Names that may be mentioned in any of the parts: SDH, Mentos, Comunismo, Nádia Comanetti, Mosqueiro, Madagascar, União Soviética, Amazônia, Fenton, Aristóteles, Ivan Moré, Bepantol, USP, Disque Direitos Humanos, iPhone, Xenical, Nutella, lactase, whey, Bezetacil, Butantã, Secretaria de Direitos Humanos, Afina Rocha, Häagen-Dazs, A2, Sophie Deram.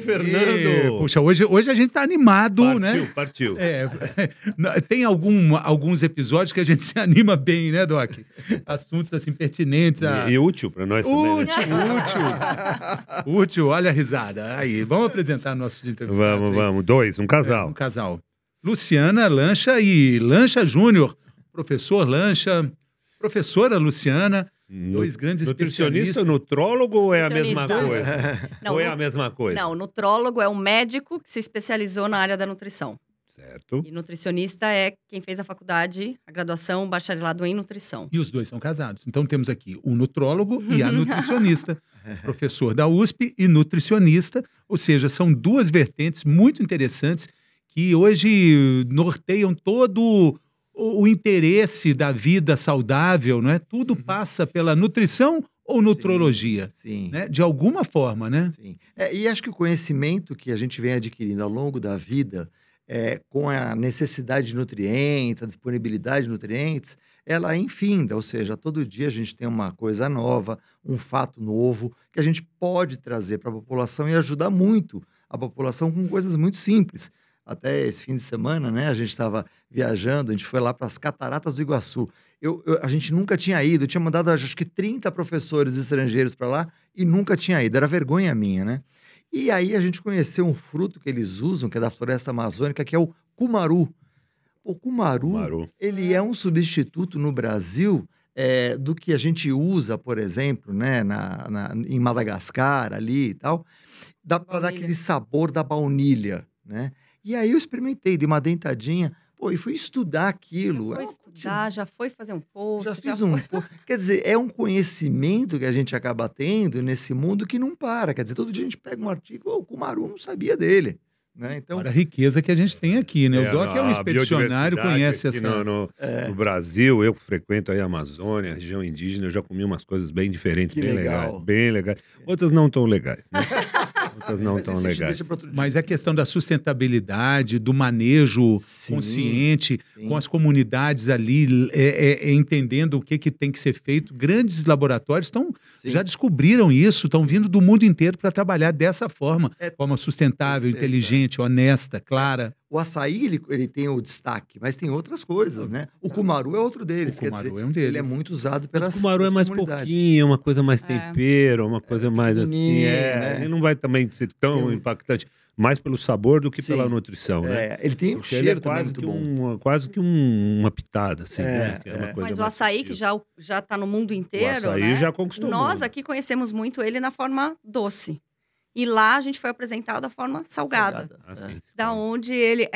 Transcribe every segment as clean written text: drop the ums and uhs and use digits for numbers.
Fernando! E, puxa, hoje a gente tá animado, partiu, né? Partiu. É, tem alguns episódios que a gente se anima bem, né, Doc? Assuntos assim pertinentes. E útil para nós também. Né? Útil, útil. Olha a risada. Aí, vamos apresentar nossos entrevistados. Vamos. Dois, um casal. É, um casal. Luciana Lancha e Lancha Júnior. Professor Lancha, professora Luciana. Dois grandes nutricionista, nutrólogo ou é a mesma coisa? Não, ou é a mesma coisa? Não, nutrólogo é um médico que se especializou na área da nutrição. Certo. E nutricionista é quem fez a faculdade, a graduação, bacharelado em nutrição. E os dois são casados. Então temos aqui o nutrólogo e a nutricionista. Professor da USP e nutricionista. Ou seja, são duas vertentes muito interessantes que hoje norteiam todo o interesse da vida saudável, não é? Tudo passa pela nutrição ou nutrologia, sim. Né? De alguma forma, né? Sim. É, e acho que o conhecimento que a gente vem adquirindo ao longo da vida, com a necessidade de nutrientes, a disponibilidade de nutrientes, ela é infinda, ou seja, todo dia a gente tem uma coisa nova, um fato novo, que a gente pode trazer para a população e ajudar muito a população com coisas muito simples. Até esse fim de semana, né? A gente estava viajando, a gente foi lá para as Cataratas do Iguaçu. A gente nunca tinha ido, eu tinha mandado acho que 30 professores estrangeiros para lá e nunca tinha ido, era vergonha minha, né? E aí a gente conheceu um fruto que eles usam, que é da floresta amazônica, que é o cumaru. O cumaru. Ele é um substituto no Brasil do que a gente usa, por exemplo, né? Em Madagascar ali e tal, para dar aquele sabor da baunilha, né? E aí eu experimentei, dei uma dentadinha, e fui estudar aquilo. Já foi estudar, já foi fazer um post. Já fiz um post. Quer dizer, é um conhecimento que a gente acaba tendo nesse mundo que não para. Quer dizer, todo dia a gente pega um artigo, o Kumaru não sabia dele. Né? Então, olha a riqueza que a gente tem aqui, né? O Doc é um expedicionário, conhece assim. No Brasil, eu frequento aí a Amazônia, a região indígena, eu já comi umas coisas bem diferentes, bem legais. Outras não tão legais, né? Mas a questão da sustentabilidade, do manejo consciente, com as comunidades ali entendendo o que tem que ser feito. Grandes laboratórios já descobriram isso, estão vindo do mundo inteiro para trabalhar dessa forma, forma sustentável, inteligente, honesta, clara. O açaí, ele tem o destaque, mas tem outras coisas, né? O cumaru é outro deles. O cumaru é um deles. Ele é muito usado pelas comunidades. O cumaru é mais pouquinho, uma coisa mais tempero, uma coisa mais assim. Né? Ele não vai também ser tão impactante, mais pelo sabor do que pela nutrição, né? Ele tem um cheiro também muito bom. Quase que uma pitada, assim, né? É uma coisa. Mas o açaí, que já está no mundo inteiro, o açaí, né? Já conquistou. Nós aqui conhecemos muito ele na forma doce. E lá a gente foi apresentado da forma salgada. Da onde ele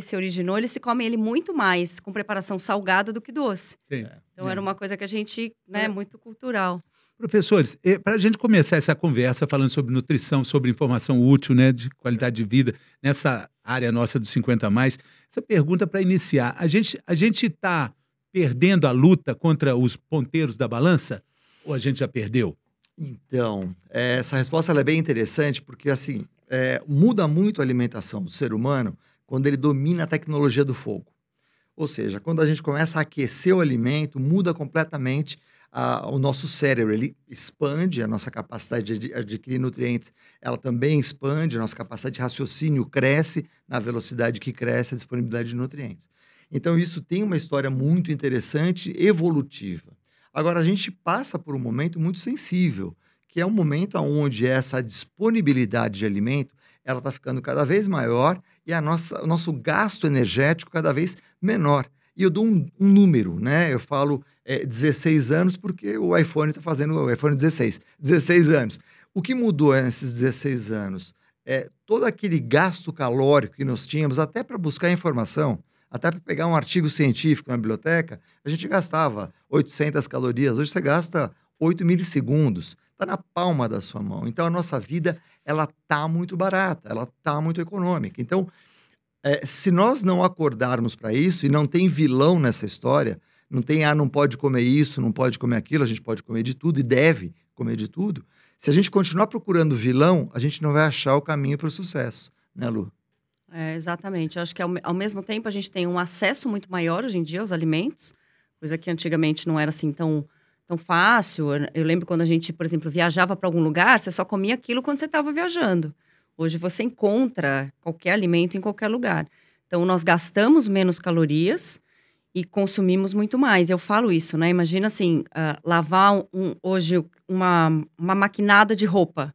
se originou, eles se comem ele muito mais com preparação salgada do que doce. Sim. Então era uma coisa que a gente, né, muito cultural. Professores, para a gente começar essa conversa falando sobre nutrição, sobre informação útil, né, de qualidade de vida, nessa área nossa dos 50+, essa pergunta para iniciar. A gente está perdendo a luta contra os ponteiros da balança? Ou a gente já perdeu? Então, essa resposta ela é bem interessante porque, assim, muda muito a alimentação do ser humano quando ele domina a tecnologia do fogo. Ou seja, quando a gente começa a aquecer o alimento, muda completamente o nosso cérebro. Ele expande a nossa capacidade de adquirir nutrientes. Ela também expande a nossa capacidade de raciocínio, cresce na velocidade que cresce a disponibilidade de nutrientes. Então, isso tem uma história muito interessante, evolutiva. Agora, a gente passa por um momento muito sensível, que é um momento onde essa disponibilidade de alimento ela está ficando cada vez maior e o nosso gasto energético cada vez menor. E eu dou um número, né? Eu falo 16 anos porque o iPhone está fazendo o iPhone 16. 16 anos. O que mudou nesses 16 anos? Todo aquele gasto calórico que nós tínhamos, até para buscar informação, até para pegar um artigo científico na biblioteca, a gente gastava 800 calorias. Hoje você gasta 8 milissegundos. Está na palma da sua mão. Então, a nossa vida ela está muito barata, ela está muito econômica. Então, se nós não acordarmos para isso, e não tem vilão nessa história, não tem, não pode comer isso, não pode comer aquilo, a gente pode comer de tudo e deve comer de tudo. Se a gente continuar procurando vilão, a gente não vai achar o caminho para o sucesso, né, Lu? Exatamente. Eu acho que ao mesmo tempo a gente tem um acesso muito maior hoje em dia aos alimentos, coisa que antigamente não era assim tão fácil. Eu lembro quando a gente, por exemplo, viajava para algum lugar, você só comia aquilo quando você estava viajando. Hoje você encontra qualquer alimento em qualquer lugar. Então, nós gastamos menos calorias e consumimos muito mais. Eu falo isso, né? Imagina, assim, lavar hoje uma maquinada de roupa.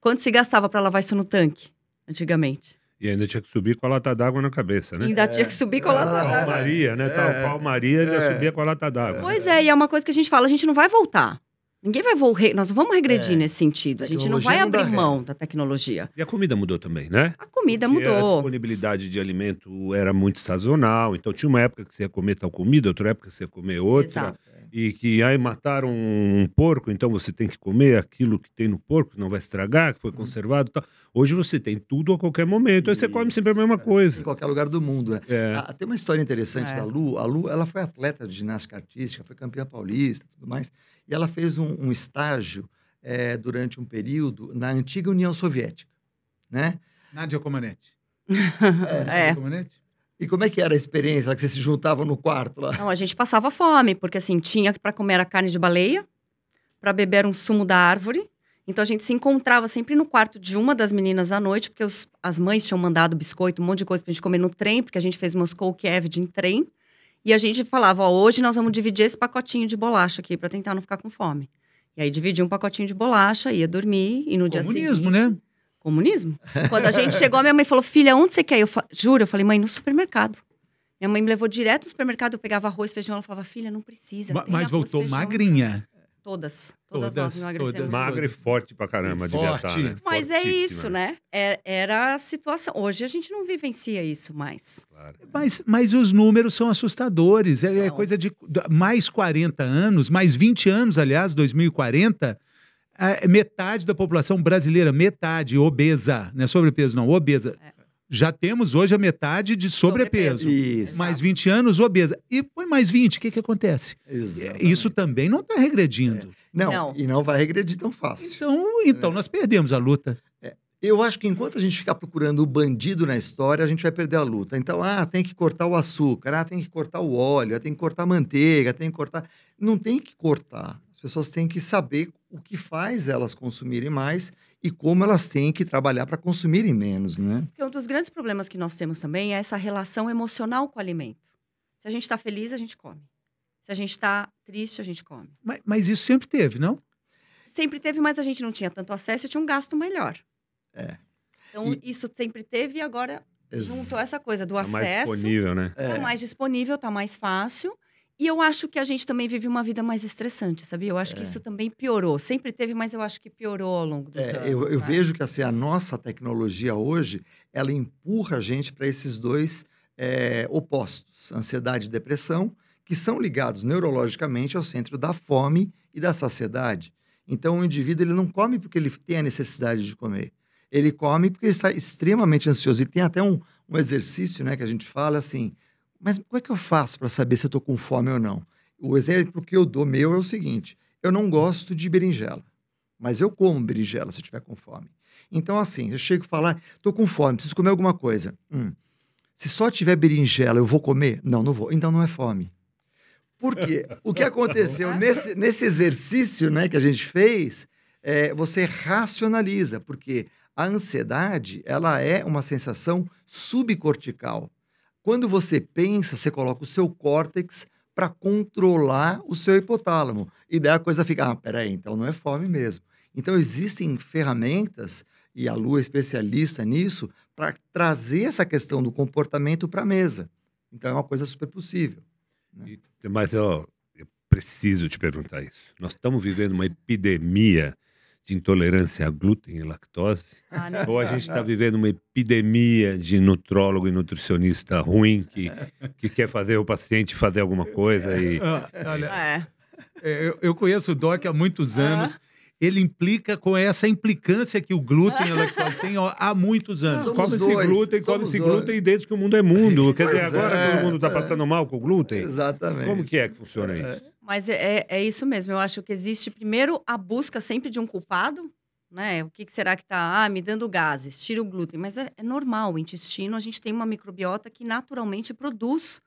Quanto se gastava para lavar isso no tanque, antigamente? E ainda tinha que subir com a lata d'água na cabeça, né? Ainda tinha que subir com a lata d'água. Palmaria, né? Tal qual Maria ainda subia com a lata d'água. Pois é, e é uma coisa que a gente fala, a gente não vai voltar. Ninguém vai voltar, nós vamos regredir nesse sentido. A gente não vai abrir mão da tecnologia. E a comida mudou também, né? A comida mudou. A disponibilidade de alimento era muito sazonal. Então tinha uma época que você ia comer tal comida, outra época que você ia comer outra. Exato. E que aí mataram um porco, então você tem que comer aquilo que tem no porco, não vai estragar, que foi conservado e tal. Hoje você tem tudo a qualquer momento, aí você come sempre a mesma coisa. Em qualquer lugar do mundo, né? Tem uma história interessante da Lu. A Lu, ela foi atleta de ginástica artística, foi campeã paulista e tudo mais. E ela fez um estágio durante um período na antiga União Soviética, né? Nádia Comanetti. Nádia Comanetti? E como é que era a experiência lá, que vocês se juntavam no quarto lá? Não, a gente passava fome, porque assim, tinha para comer a carne de baleia, para beber um sumo da árvore. Então a gente se encontrava sempre no quarto de uma das meninas à noite, porque as mães tinham mandado biscoito, um monte de coisa pra gente comer no trem, porque a gente fez Moscou-Kiev em trem. E a gente falava, ó, hoje nós vamos dividir esse pacotinho de bolacha aqui, para tentar não ficar com fome. E aí dividia um pacotinho de bolacha, ia dormir, e no dia seguinte... Comunismo, né? Comunismo? Quando a gente chegou, minha mãe falou, filha, onde você quer? Juro, eu falei, mãe, no supermercado. Minha mãe me levou direto no supermercado, eu pegava arroz, feijão, ela falava, filha, não precisa. Mas voltou feijão, magrinha. Todas nós emagrecemos. Magra e forte pra caramba, devia estar, né? Mas é isso, né? Era a situação. Hoje a gente não vivencia isso mais. Claro. Mas os números são assustadores. É coisa de mais 40 anos, mais 20 anos, aliás, 2040... Metade da população brasileira, metade, obesa, não é sobrepeso não, obesa. Já temos hoje a metade de sobrepeso. Isso. Mais 20 anos, obesa. E põe mais 20, o que acontece? Exatamente. Isso também não está regredindo. Não, e não vai regredir tão fácil. Então nós perdemos a luta. Eu acho que enquanto a gente ficar procurando o bandido na história, a gente vai perder a luta. Então, tem que cortar o açúcar, tem que cortar o óleo, tem que cortar a manteiga, tem que cortar... Não tem que cortar. As pessoas têm que saber o que faz elas consumirem mais e como elas têm que trabalhar para consumirem menos, né? Porque um dos grandes problemas que nós temos também é essa relação emocional com o alimento. Se a gente está feliz, a gente come. Se a gente está triste, a gente come. Mas isso sempre teve, não? Sempre teve, mas a gente não tinha tanto acesso e tinha um gasto melhor. Então, isso sempre teve e agora juntou essa coisa do acesso. Tá mais disponível, né? Tá mais disponível, tá mais fácil... E eu acho que a gente também vive uma vida mais estressante, sabia? Eu acho que isso também piorou. Sempre teve, mas eu acho que piorou ao longo dos anos. Eu vejo que assim, a nossa tecnologia hoje, ela empurra a gente para esses dois opostos, ansiedade e depressão, que são ligados neurologicamente ao centro da fome e da saciedade. Então, o indivíduo ele não come porque ele tem a necessidade de comer. Ele come porque ele está extremamente ansioso. E tem até um exercício, né, que a gente fala assim... Mas como é que eu faço para saber se eu estou com fome ou não? O exemplo que eu dou meu é o seguinte. Eu não gosto de berinjela, mas eu como berinjela se eu estiver com fome. Então, assim, eu chego a falar, estou com fome, preciso comer alguma coisa. Se só tiver berinjela, eu vou comer? Não, não vou. Então não é fome. Por quê? O que aconteceu nesse exercício, né, que a gente fez, você racionaliza, porque a ansiedade ela é uma sensação subcortical. Quando você pensa, você coloca o seu córtex para controlar o seu hipotálamo. E daí a coisa fica, peraí, então não é fome mesmo. Então existem ferramentas, e a Lu é especialista nisso, para trazer essa questão do comportamento para a mesa. Então é uma coisa super possível, né? Mas eu preciso te perguntar isso. Nós estamos vivendo uma epidemia de intolerância a glúten e lactose? Ou a gente está vivendo uma epidemia de nutrólogo e nutricionista ruim que quer fazer o paciente fazer alguma coisa? Olha, eu conheço o Doc há muitos anos. Ele implica com essa implicância que o glúten e a lactose tem há muitos anos. Come-se glúten desde que o mundo é mundo. Quer dizer, agora todo mundo está passando mal com o glúten? Exatamente. Como que é que funciona isso? Mas é isso mesmo, eu acho que existe primeiro a busca sempre de um culpado, né? O que será que está me dando gases? Tira o glúten. Mas é normal, o intestino, a gente tem uma microbiota que naturalmente produz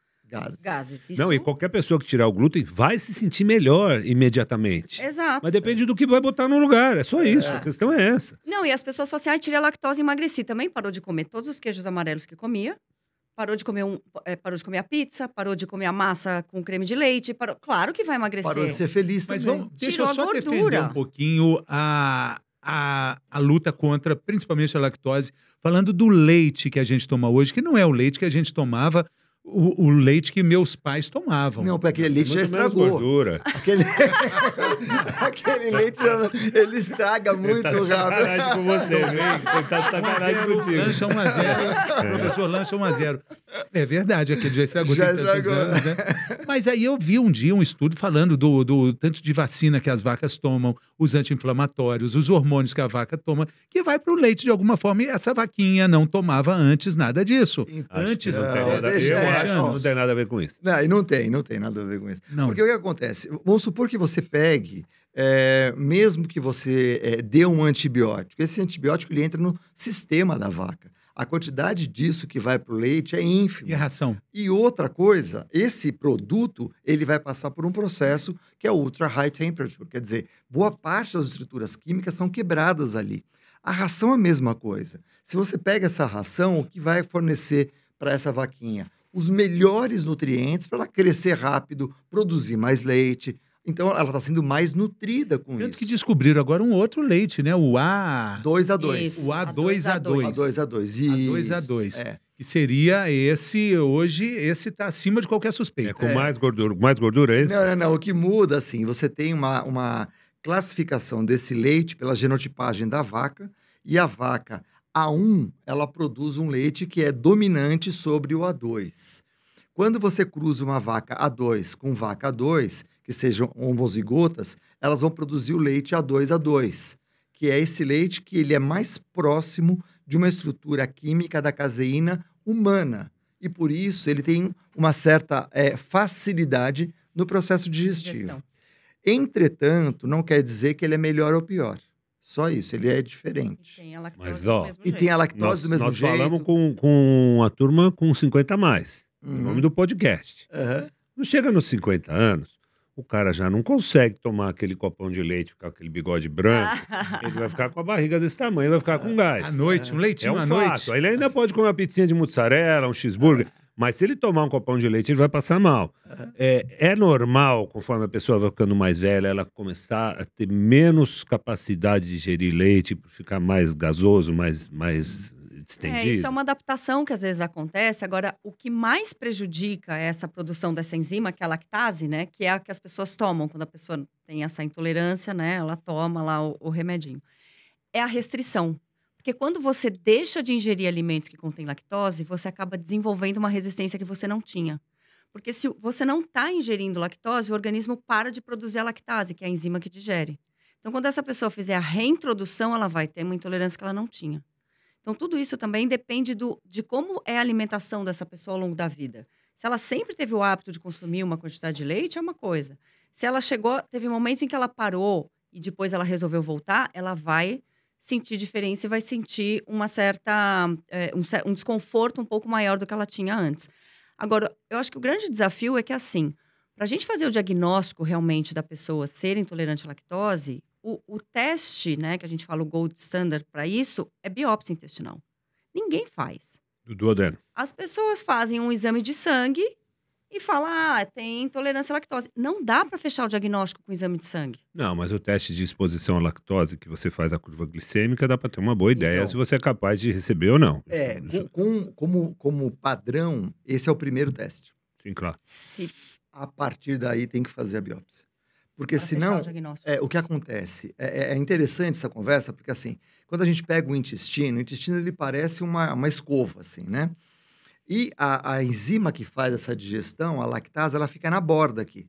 Gases. Isso. Não, e qualquer pessoa que tirar o glúten vai se sentir melhor imediatamente. Exato. Mas depende do que vai botar no lugar, é só isso, a questão é essa. Não, e as pessoas falam assim, ah, tirei a lactose e emagreci. Também parou de comer todos os queijos amarelos que comia, parou de comer a pizza, parou de comer a massa com creme de leite, parou... Claro que vai emagrecer. Parou de ser feliz também. Mas vamos, deixa eu só defender um pouquinho a luta contra, principalmente a lactose, falando do leite que a gente toma hoje, que não é o leite que a gente tomava, o leite que meus pais tomavam. Não, porque aquele leite já estragou. Aquele leite, ele estraga muito rápido. Sacanagem com você, hein? Tá sacanagem contigo. Lancha 1-0. Professor, lancha 1-0. É verdade, aquele já estragou. Já estragou. Anos, né? Mas aí eu vi um dia um estudo falando do tanto de vacina que as vacas tomam, os anti-inflamatórios, os hormônios que a vaca toma, que vai pro leite de alguma forma. E essa vaquinha não tomava antes nada disso. Então, antes não tem nada a ver. Não tem nada a ver com isso. Não tem nada a ver com isso. Não. Porque o que acontece? Vamos supor que você pegue, mesmo que você dê um antibiótico, esse antibiótico ele entra no sistema da vaca. A quantidade disso que vai para o leite é ínfima. E a ração? E outra coisa, esse produto, ele vai passar por um processo que é ultra high temperature, quer dizer, boa parte das estruturas químicas são quebradas ali. A ração é a mesma coisa. Se você pega essa ração, o que vai fornecer para essa vaquinha? Os melhores nutrientes para ela crescer rápido, produzir mais leite. Então, ela está sendo mais nutrida com isso. Tanto que descobriram agora um outro leite, né? O A2. Isso. O A2. A2. É. Que seria esse, hoje, esse está acima de qualquer suspeita. É com mais gordura. Mais gordura é isso? Não. O que muda, assim, você tem uma classificação desse leite pela genotipagem da vaca, e a vaca A1, ela produz um leite que é dominante sobre o A2. Quando você cruza uma vaca A2 com vaca A2, que sejam homozigotas, elas vão produzir o leite A2, que é esse leite que ele é mais próximo de uma estrutura química da caseína humana. E por isso ele tem uma certa facilidade no processo digestivo. Entretanto, não quer dizer que ele é melhor ou pior. Só isso, ele é diferente. E tem a lactose do mesmo jeito. Nós falamos com a turma com 50 a mais, o nome do podcast. Não chega nos 50 anos, o cara já não consegue tomar aquele copão de leite, ficar com aquele bigode branco, ele vai ficar com a barriga desse tamanho, vai ficar com gás. À noite, um leitinho à noite. Ele ainda pode comer uma pizzinha de mussarela, um cheeseburger, mas se ele tomar um copão de leite, ele vai passar mal. É normal, conforme a pessoa vai ficando mais velha, ela começar a ter menos capacidade de digerir leite, ficar mais gasoso, mais distendido? Isso é uma adaptação que às vezes acontece. Agora, o que mais prejudica essa produção dessa enzima, que é a lactase, né? Que é a que as pessoas tomam quando a pessoa tem essa intolerância, né? Ela toma lá o remedinho. É a restrição. Porque quando você deixa de ingerir alimentos que contêm lactose, você acaba desenvolvendo uma resistência que você não tinha. Porque se você não está ingerindo lactose, o organismo para de produzir a lactase, que é a enzima que digere. Então, quando essa pessoa fizer a reintrodução, ela vai ter uma intolerância que ela não tinha. Então, tudo isso também depende de como é a alimentação dessa pessoa ao longo da vida. Se ela sempre teve o hábito de consumir uma quantidade de leite, é uma coisa. Se ela teve momentos em que ela parou e depois ela resolveu voltar, ela vai sentir diferença e vai sentir uma certa, um desconforto um pouco maior do que ela tinha antes. Agora, eu acho que o grande desafio é que, assim, para a gente fazer o diagnóstico realmente da pessoa ser intolerante à lactose, o teste, né, que a gente fala o gold standard para isso, é biópsia intestinal. Ninguém faz. Do duodeno. As pessoas fazem um exame de sangue e fala, tem intolerância à lactose. Não dá para fechar o diagnóstico com o exame de sangue. Não, mas o teste de exposição à lactose, que você faz a curva glicêmica, dá para ter uma boa ideia se você é capaz de receber ou não. Como padrão, esse é o primeiro teste. Sim, claro. A partir daí tem que fazer a biópsia. Porque senão, o que acontece? É interessante essa conversa, porque assim, quando a gente pega o intestino ele parece uma escova, assim, né? E a enzima que faz essa digestão, a lactase, ela fica na borda aqui.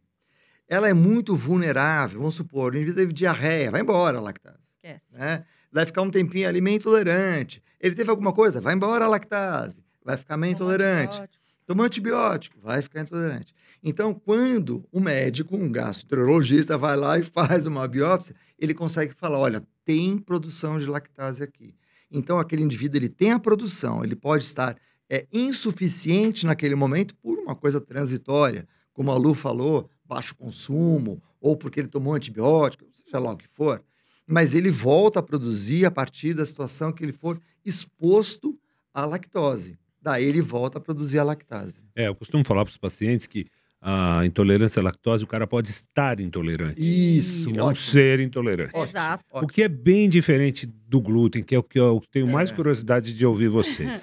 Ela é muito vulnerável, vamos supor, o indivíduo teve diarreia, vai embora a lactase. Esquece. Né? Vai ficar um tempinho ali meio intolerante. Ele teve alguma coisa, vai embora a lactase, vai ficar meio intolerante. Tomou antibiótico, vai ficar intolerante. Então, quando um médico, um gastroenterologista, vai lá e faz uma biópsia, ele consegue falar, olha, tem produção de lactase aqui. Então, aquele indivíduo, ele tem a produção, ele pode estar é insuficiente naquele momento por uma coisa transitória, como a Lu falou, baixo consumo, ou porque ele tomou antibiótico, seja lá o que for, mas ele volta a produzir a partir da situação que ele for exposto à lactose. Daí ele volta a produzir a lactase. É, eu costumo falar para os pacientes que a intolerância à lactose, o cara pode estar intolerante. Isso. E não ótimo. Ser intolerante. Exato. O que é bem diferente do glúten, que é o que eu tenho mais curiosidade de ouvir vocês.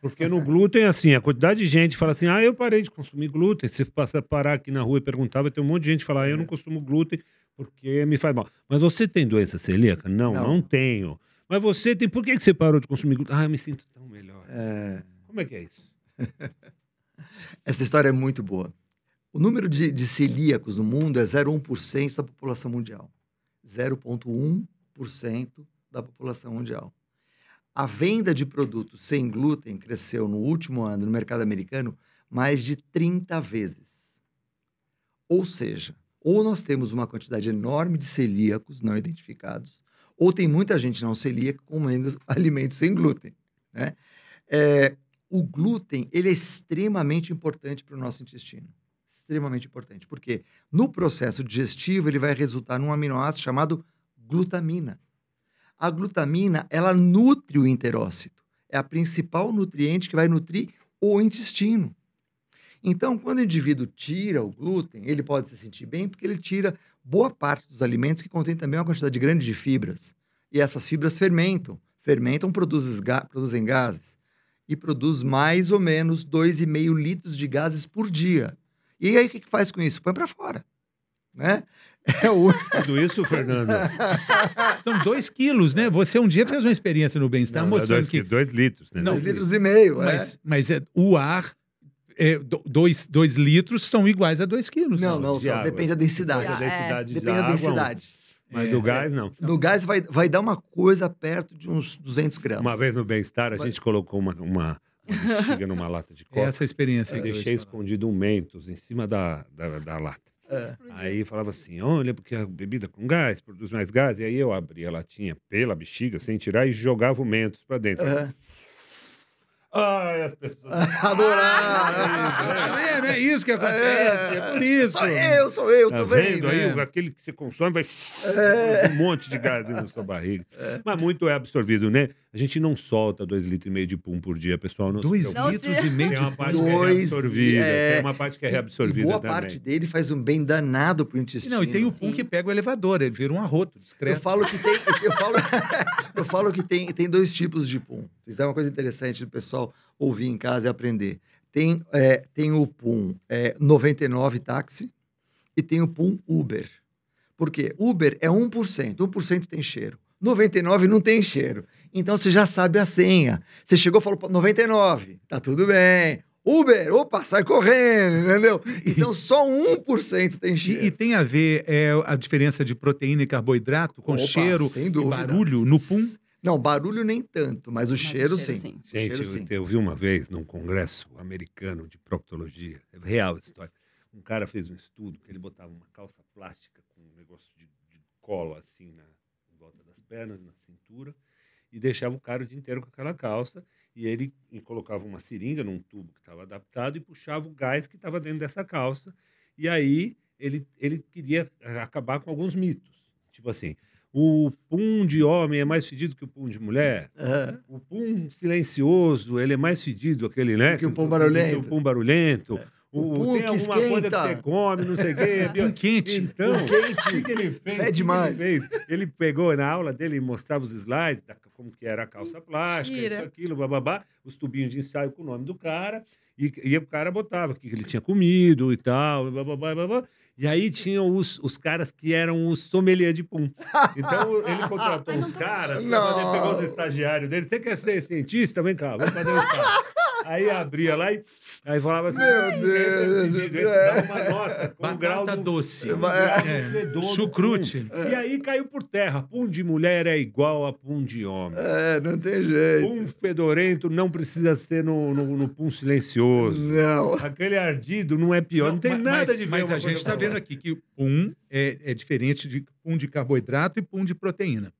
Porque no glúten, assim, a quantidade de gente fala assim, ah, eu parei de consumir glúten. Se passar parar aqui na rua e perguntar, vai ter um monte de gente que fala, ah, eu não consumo glúten porque me faz mal. Mas você tem doença celíaca? Não, não tenho. Mas você tem... Por que você parou de consumir glúten? Ah, eu me sinto tão melhor. É... Como é que é isso? Essa história é muito boa. O número de celíacos no mundo é 0,1% da população mundial. 0,1% da população mundial. A venda de produtos sem glúten cresceu no último ano no mercado americano mais de 30 vezes. Ou seja, ou nós temos uma quantidade enorme de celíacos não identificados, ou tem muita gente não celíaca comendo alimentos sem glúten, né? O glúten, ele é extremamente importante para o nosso intestino. Extremamente importante, porque no processo digestivo ele vai resultar num aminoácido chamado glutamina. A glutamina, ela nutre o enterócito. É a principal nutriente que vai nutrir o intestino. Então, quando o indivíduo tira o glúten, ele pode se sentir bem porque ele tira boa parte dos alimentos que contém também uma quantidade grande de fibras. E essas fibras fermentam. Fermentam, produzem gases. E produz mais ou menos 2,5 litros de gases por dia. E aí, o que faz com isso? Põe para fora, né? Tudo isso, Fernanda. São 2 quilos, né? Você um dia fez uma experiência no bem-estar mostrando que... 2 litros, né? 2,5 litros. Mas o ar... 2 litros são iguais a 2 quilos. Não, só depende da densidade. Depende da densidade. Mas do gás, não. Do gás vai dar uma coisa perto de uns 200 gramas. Uma vez no bem-estar, a gente colocou uma... Chega numa lata de coca. Essa experiência. Eu deixei escondido um Mentos em cima da lata. Aí falava assim, olha, porque a bebida com gás produz mais gás. E aí eu abria a latinha pela bexiga, sem tirar, e jogava o Mentos pra dentro. Ai, as pessoas... Adoraram! É isso que acontece, é por isso. Sou eu, tô vendo. Aí, aquele que você consome vai... Um monte de gás na sua barriga. Mas muito é absorvido, né? A gente não solta 2,5 litros de pum por dia, pessoal. 2,5 litros? Tem uma parte que é reabsorvida, tem uma parte que é reabsorvida também. Boa parte dele faz um bem danado pro intestino. Não, e tem o pum que pega o elevador, ele vira um arroto discreto. Eu falo que tem 2 tipos de pum. Isso é uma coisa interessante do pessoal ouvir em casa e aprender. Tem o PUM 99 táxi e tem o PUM Uber. Por quê? Uber é 1%. 1% tem cheiro. 99% não tem cheiro. Então, você já sabe a senha. Você chegou e falou, 99, tá tudo bem. Uber, opa, sai correndo, entendeu? Então, só 1% tem cheiro. E tem a ver a diferença de proteína e carboidrato com cheiro e barulho no PUM? Não, barulho nem tanto, mas o cheiro sim. Gente, eu vi uma vez num congresso americano de proctologia, é real essa história, um cara fez um estudo que ele botava uma calça plástica com um negócio de cola assim em volta das pernas, na cintura, e deixava o cara o dia inteiro com aquela calça, e ele colocava uma seringa num tubo que estava adaptado e puxava o gás que estava dentro dessa calça, e aí ele queria acabar com alguns mitos, tipo assim... O pum de homem é mais fedido que o pum de mulher. O pum silencioso, ele é mais fedido, aquele, né? Que o pum barulhento. O pum barulhento. O pum tem alguma coisa que você come, não sei o quê. O quente. Então, o que ele fez? Fede demais. Ele pegou na aula dele e mostrava os slides, como que era a calça plástica, isso, aquilo, bababá, os tubinhos de ensaio com o nome do cara. E o cara botava o que ele tinha comido e tal, bababá, bababá. E aí tinham os caras que eram os sommelier de pum. Então, ele contratou uns caras, ele pegou os estagiários dele. Você quer ser cientista? Vem cá, vamos fazer um estágio. Aí abria lá e aí falava assim, meu Deus, esse dá uma nota com um grau doce, chucrute. E aí caiu por terra. Pum de mulher é igual a pum de homem. Não tem jeito. Pum fedorento não precisa ser no pum silencioso. Não. Aquele ardido não é pior. Não tem nada de ver. Mas a gente está vendo aqui que pum é diferente de pum de carboidrato e pum de proteína.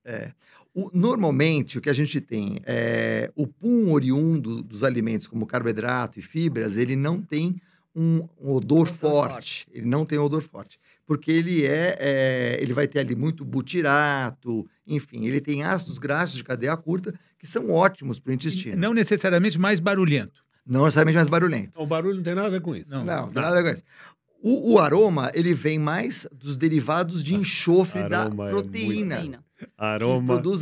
Normalmente, o que a gente tem é o pum oriundo dos alimentos, como carboidrato e fibras, ele não tem um odor forte. Ele não tem odor forte. Porque ele vai ter ali muito butirato, enfim, ele tem ácidos graxos de cadeia curta que são ótimos para o intestino. Não necessariamente mais barulhento. Não necessariamente mais barulhento. O barulho não tem nada a ver com isso. Não tem nada a ver com isso. O aroma, ele vem mais dos derivados de enxofre da proteína. Aroma produz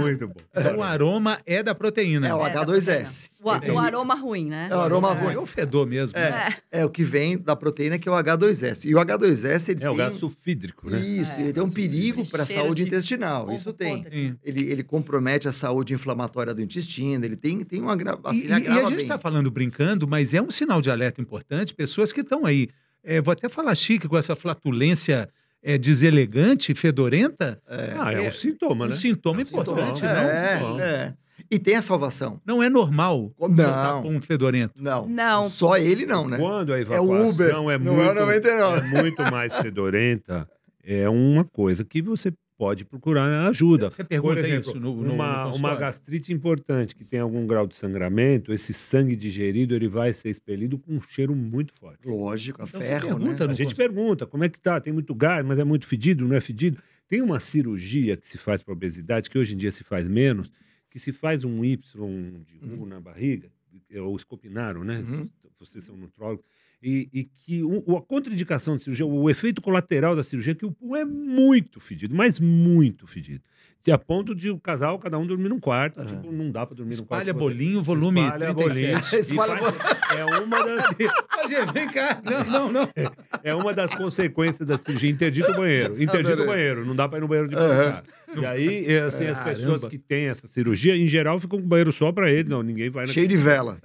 muito bom. O aroma é da proteína. É o H2S. O aroma ruim, né? É o aroma ruim. É o fedor mesmo. É o que vem da proteína, que é o H2S. E o H2S, ele tem... É o gás sulfídrico, né? Isso, ele tem um perigo para a saúde intestinal. Isso tem. Ele compromete a saúde inflamatória do intestino, ele tem uma gravação. E a gente está falando brincando, mas é um sinal de alerta importante. Pessoas que estão aí, vou até falar chique, com essa flatulência... deselegante, fedorenta... É um sintoma, né? Um sintoma importante, não? E tem a salvação. Não é normal não com um fedorento. Não. Só ele não, né? Quando a evacuação é muito mais fedorenta, é uma coisa que você pode procurar ajuda. Você pergunta, por exemplo, isso uma gastrite importante, que tem algum grau de sangramento, esse sangue digerido, ele vai ser expelido com um cheiro muito forte. Lógico, então, ferro, pergunta, né? A gente pergunta, como é que tá? Tem muito gás, mas é muito fedido, não é fedido? Tem uma cirurgia que se faz para obesidade, que hoje em dia se faz menos, que se faz um Y de U na barriga, ou escopinaram, né? Vocês são nutrólogos. E que a contraindicação da cirurgia, o efeito colateral da cirurgia é que o pum é muito fedido, mas muito fedido. De a ponto de o casal, cada um dormir num quarto, tipo, não dá pra dormir num quarto. Bolinho, volume espalha 37. Espalha bolinho. É uma das... Vem cá. Não. É uma das consequências da cirurgia. Interdita o banheiro. Interdita o banheiro. Não dá pra ir no banheiro de banheiro. E aí, assim, as pessoas que têm essa cirurgia, em geral, ficam com o banheiro só pra ele. Não, ninguém vai... Cheio de vela.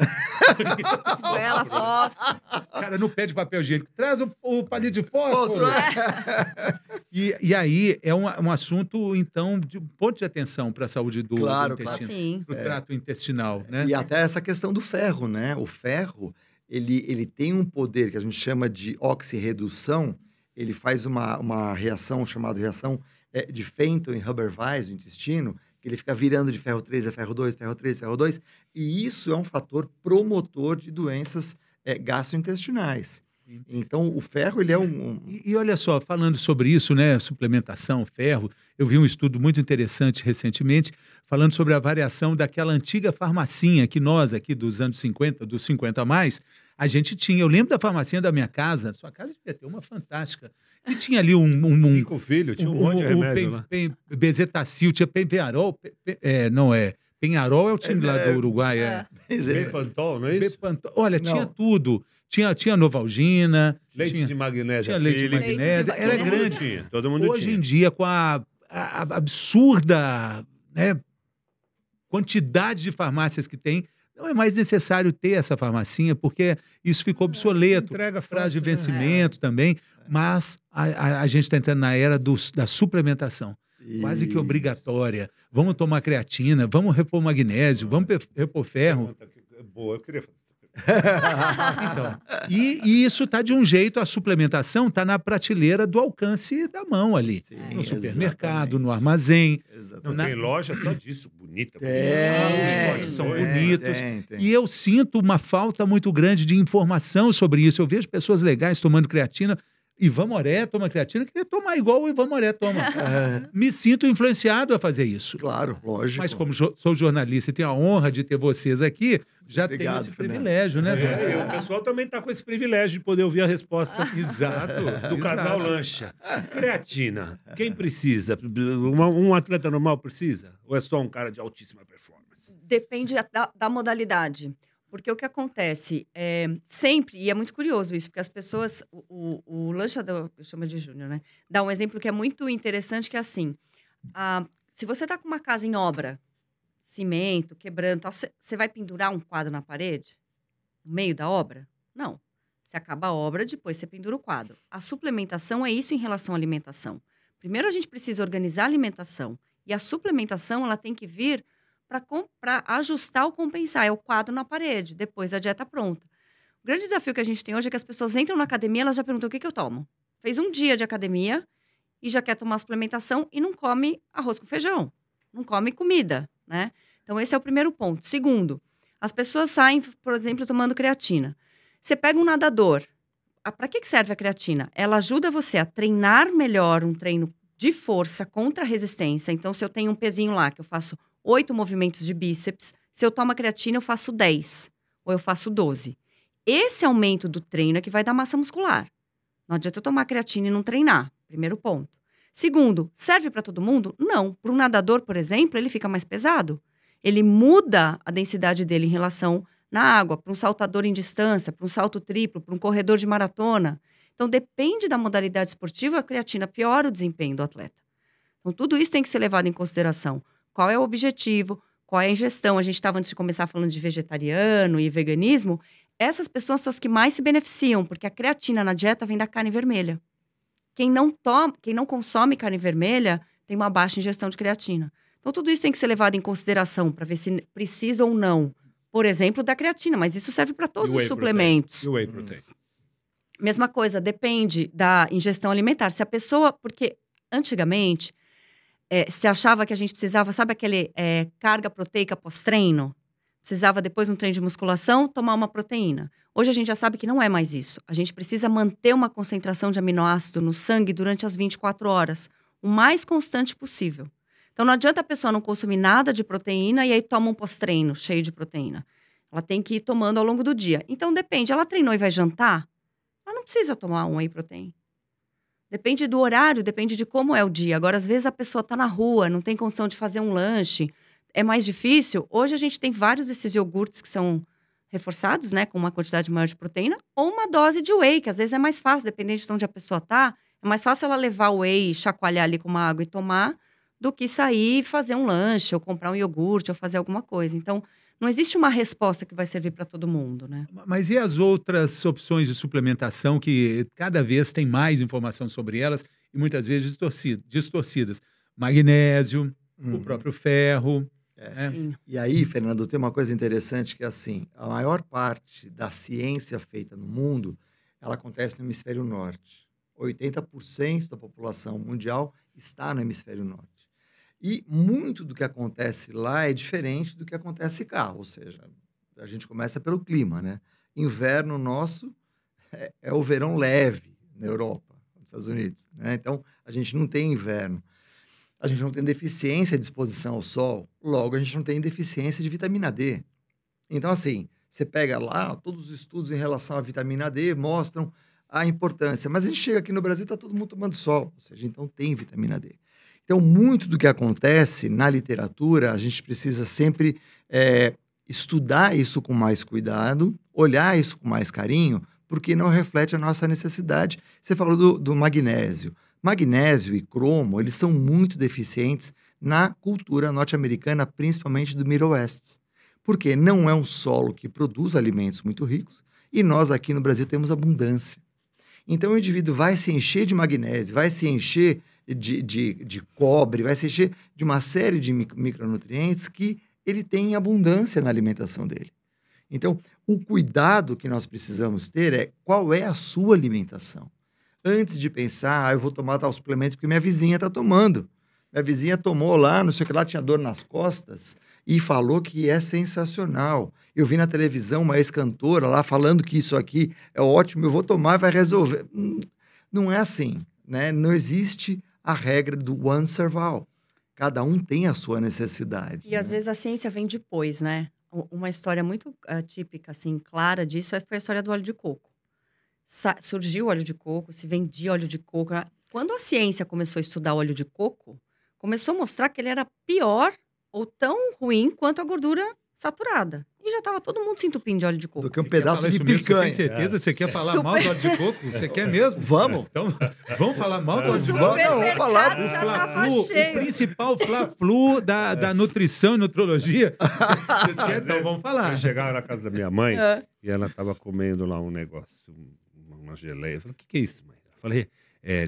Vela, fósforo. Cara, não pede papel higiênico. Traz o palito de fósforo. E aí, é um assunto, então, de um ponto de atenção para a saúde do intestino. Claro, do trato intestinal, né? E até essa questão do ferro, né? O ferro, ele tem um poder que a gente chama de oxirredução. Ele faz uma reação chamada reação de Fenton e Haber-Weiss no intestino, que ele fica virando de ferro 3 a ferro 2, ferro 3 a ferro 2. E isso é um fator promotor de doenças gastrointestinais. Então, o ferro, ele é um... E olha só, falando sobre isso, né, suplementação, ferro, eu vi um estudo muito interessante recentemente, falando sobre a variação daquela antiga farmacinha que nós aqui dos anos 50, dos 50 a mais, a gente tinha. Eu lembro da farmacinha da minha casa, sua casa devia ter uma fantástica, que tinha ali Cinco filhos, tinha um monte de remédio lá. Bezetacil, tinha Penvearol, Penharol é o time lá do Uruguai. Bepantol, não é isso? Bepantol. Olha, tinha tudo. Tinha Novalgina. Leite de magnésio. Tinha leite de magnésio. Era grande. Todo mundo tinha. Hoje em dia, com a absurda quantidade de farmácias que tem, não é mais necessário ter essa farmacinha, porque isso ficou obsoleto. Entrega prazo de vencimento também. Mas a gente está entrando na era da suplementação. Quase que obrigatória. Vamos tomar creatina, vamos repor magnésio, vamos repor ferro. Boa, eu queria fazer isso. Então, e isso está de um jeito, a suplementação está na prateleira do alcance da mão ali. Sim, no supermercado, no armazém. Tem loja só disso, bonita. Os potes são bonitos. E eu sinto uma falta muito grande de informação sobre isso. Eu vejo pessoas legais tomando creatina. Ivan Moré toma creatina, queria tomar igual o Ivan Moré toma. Me sinto influenciado a fazer isso. Claro, lógico. Mas como sou jornalista e tenho a honra de ter vocês aqui, já tenho esse privilégio, né? O pessoal também está com esse privilégio de poder ouvir a resposta do casal Lancha. Creatina, quem precisa? Um atleta normal precisa? Ou é só um cara de altíssima performance? Depende da modalidade. Porque o que acontece é sempre, e é muito curioso isso, porque as pessoas, o Lancha, eu chamo de Júnior, né? Dá um exemplo que é muito interessante, que é assim, se você está com uma casa em obra, cimento, quebrando, você vai pendurar um quadro na parede? No meio da obra? Não. Você acaba a obra, depois você pendura o quadro. A suplementação é isso em relação à alimentação. Primeiro a gente precisa organizar a alimentação, e a suplementação ela tem que vir para ajustar ou compensar. É o quadro na parede, depois da dieta pronta. O grande desafio que a gente tem hoje é que as pessoas entram na academia, elas já perguntam o que eu tomo. Fez um dia de academia e já quer tomar suplementação e não come arroz com feijão. não come comida, né? Então, esse é o primeiro ponto. Segundo, as pessoas saem, por exemplo, tomando creatina. Você pega um nadador. Para que serve a creatina? Ela ajuda você a treinar melhor, um treino de força contra a resistência. Então, se eu tenho um pezinho lá, que eu faço 8 movimentos de bíceps, se eu tomo creatina, eu faço 10 ou eu faço 12. Esse aumento do treino é que vai dar massa muscular. Não adianta eu tomar creatina e não treinar. Primeiro ponto. Segundo, serve para todo mundo? Não. Para um nadador, por exemplo, ele fica mais pesado. Ele muda a densidade dele em relação na água, para um saltador em distância, para um salto triplo, para um corredor de maratona. Então, depende da modalidade esportiva, a creatina piora o desempenho do atleta. Então, tudo isso tem que ser levado em consideração. Qual é o objetivo? Qual é a ingestão? A gente estava, antes de começar, falando de vegetariano e veganismo. Essas pessoas são as que mais se beneficiam, porque a creatina na dieta vem da carne vermelha. Quem não consome carne vermelha tem uma baixa ingestão de creatina. Então, tudo isso tem que ser levado em consideração para ver se precisa ou não, por exemplo, da creatina. Mas isso serve para todos os suplementos. E o whey protein. Mesma coisa, depende da ingestão alimentar. Se a pessoa... Porque, antigamente, se achava que a gente precisava... Sabe aquele carga proteica pós-treino? Precisava, depois de um treino de musculação, tomar uma proteína. Hoje a gente já sabe que não é mais isso. A gente precisa manter uma concentração de aminoácido no sangue durante as 24 horas, o mais constante possível. Então, não adianta a pessoa não consumir nada de proteína e aí toma um pós-treino cheio de proteína. Ela tem que ir tomando ao longo do dia. Então, depende. Ela treinou e vai jantar? Ela não precisa tomar um whey protein. Depende do horário, depende de como é o dia. Agora, às vezes, a pessoa está na rua, não tem condição de fazer um lanche. É mais difícil. Hoje, a gente tem vários desses iogurtes que são reforçados, né? Com uma quantidade maior de proteína. Ou uma dose de whey, que às vezes é mais fácil, dependendo de onde a pessoa está. É mais fácil ela levar o whey, chacoalhar ali com uma água e tomar, do que sair e fazer um lanche, ou comprar um iogurte, ou fazer alguma coisa. Então, não existe uma resposta que vai servir para todo mundo, né? Mas e as outras opções de suplementação que cada vez tem mais informação sobre elas e muitas vezes distorcidas? Magnésio, o próprio ferro. Né? E aí, Fernando, tem uma coisa interessante que é assim, a maior parte da ciência feita no mundo, ela acontece no hemisfério norte. 80% da população mundial está no hemisfério norte. E muito do que acontece lá é diferente do que acontece cá, ou seja, a gente começa pelo clima, né? Inverno nosso é o verão leve na Europa, nos Estados Unidos, né? Então, a gente não tem inverno. A gente não tem deficiência de exposição ao sol, logo, a gente não tem deficiência de vitamina D. Então, assim, você pega lá, todos os estudos em relação à vitamina D mostram a importância, mas a gente chega aqui no Brasil e está todo mundo tomando sol, ou seja, então tem vitamina D. Então, muito do que acontece na literatura, a gente precisa sempre estudar isso com mais cuidado, olhar isso com mais carinho, porque não reflete a nossa necessidade. Você falou do magnésio. Magnésio e cromo, eles são muito deficientes na cultura norte-americana, principalmente do Midwest, porque não é um solo que produz alimentos muito ricos e nós aqui no Brasil temos abundância. Então, o indivíduo vai se encher de magnésio, vai se encher de cobre, vai se encher de uma série de micronutrientes que ele tem em abundância na alimentação dele. Então, o cuidado que nós precisamos ter é qual é a sua alimentação. Antes de pensar, eu vou tomar tal suplemento porque minha vizinha está tomando. Minha vizinha tomou lá, não sei o que lá, tinha dor nas costas e falou que é sensacional. Eu vi na televisão uma ex-cantora lá falando que isso aqui é ótimo, eu vou tomar, vai resolver. Não é assim, né? Não existe a regra do one survival. Cada um tem a sua necessidade. E, né? Às vezes, a ciência vem depois, né? Uma história muito típica, assim, clara disso, foi a história do óleo de coco. Surgiu o óleo de coco, se vendia óleo de coco. Quando a ciência começou a estudar óleo de coco, começou a mostrar que ele era pior ou tão ruim quanto a gordura saturada. E já estava todo mundo se entupindo de óleo de coco. Do que um pedaço de picanha. Você tem certeza? Você quer falar mal do óleo de coco? Você quer mesmo? Vamos. Então, vamos falar mal do óleo de coco? Vamos falar do Fla-Flu. O principal Fla-Flu da nutrição e nutrologia. Vocês querem? Então, vamos falar. Eu chegava na casa da minha mãe e ela estava comendo lá um negócio, uma geleia. Eu falei, o que é isso, mãe? Eu falei,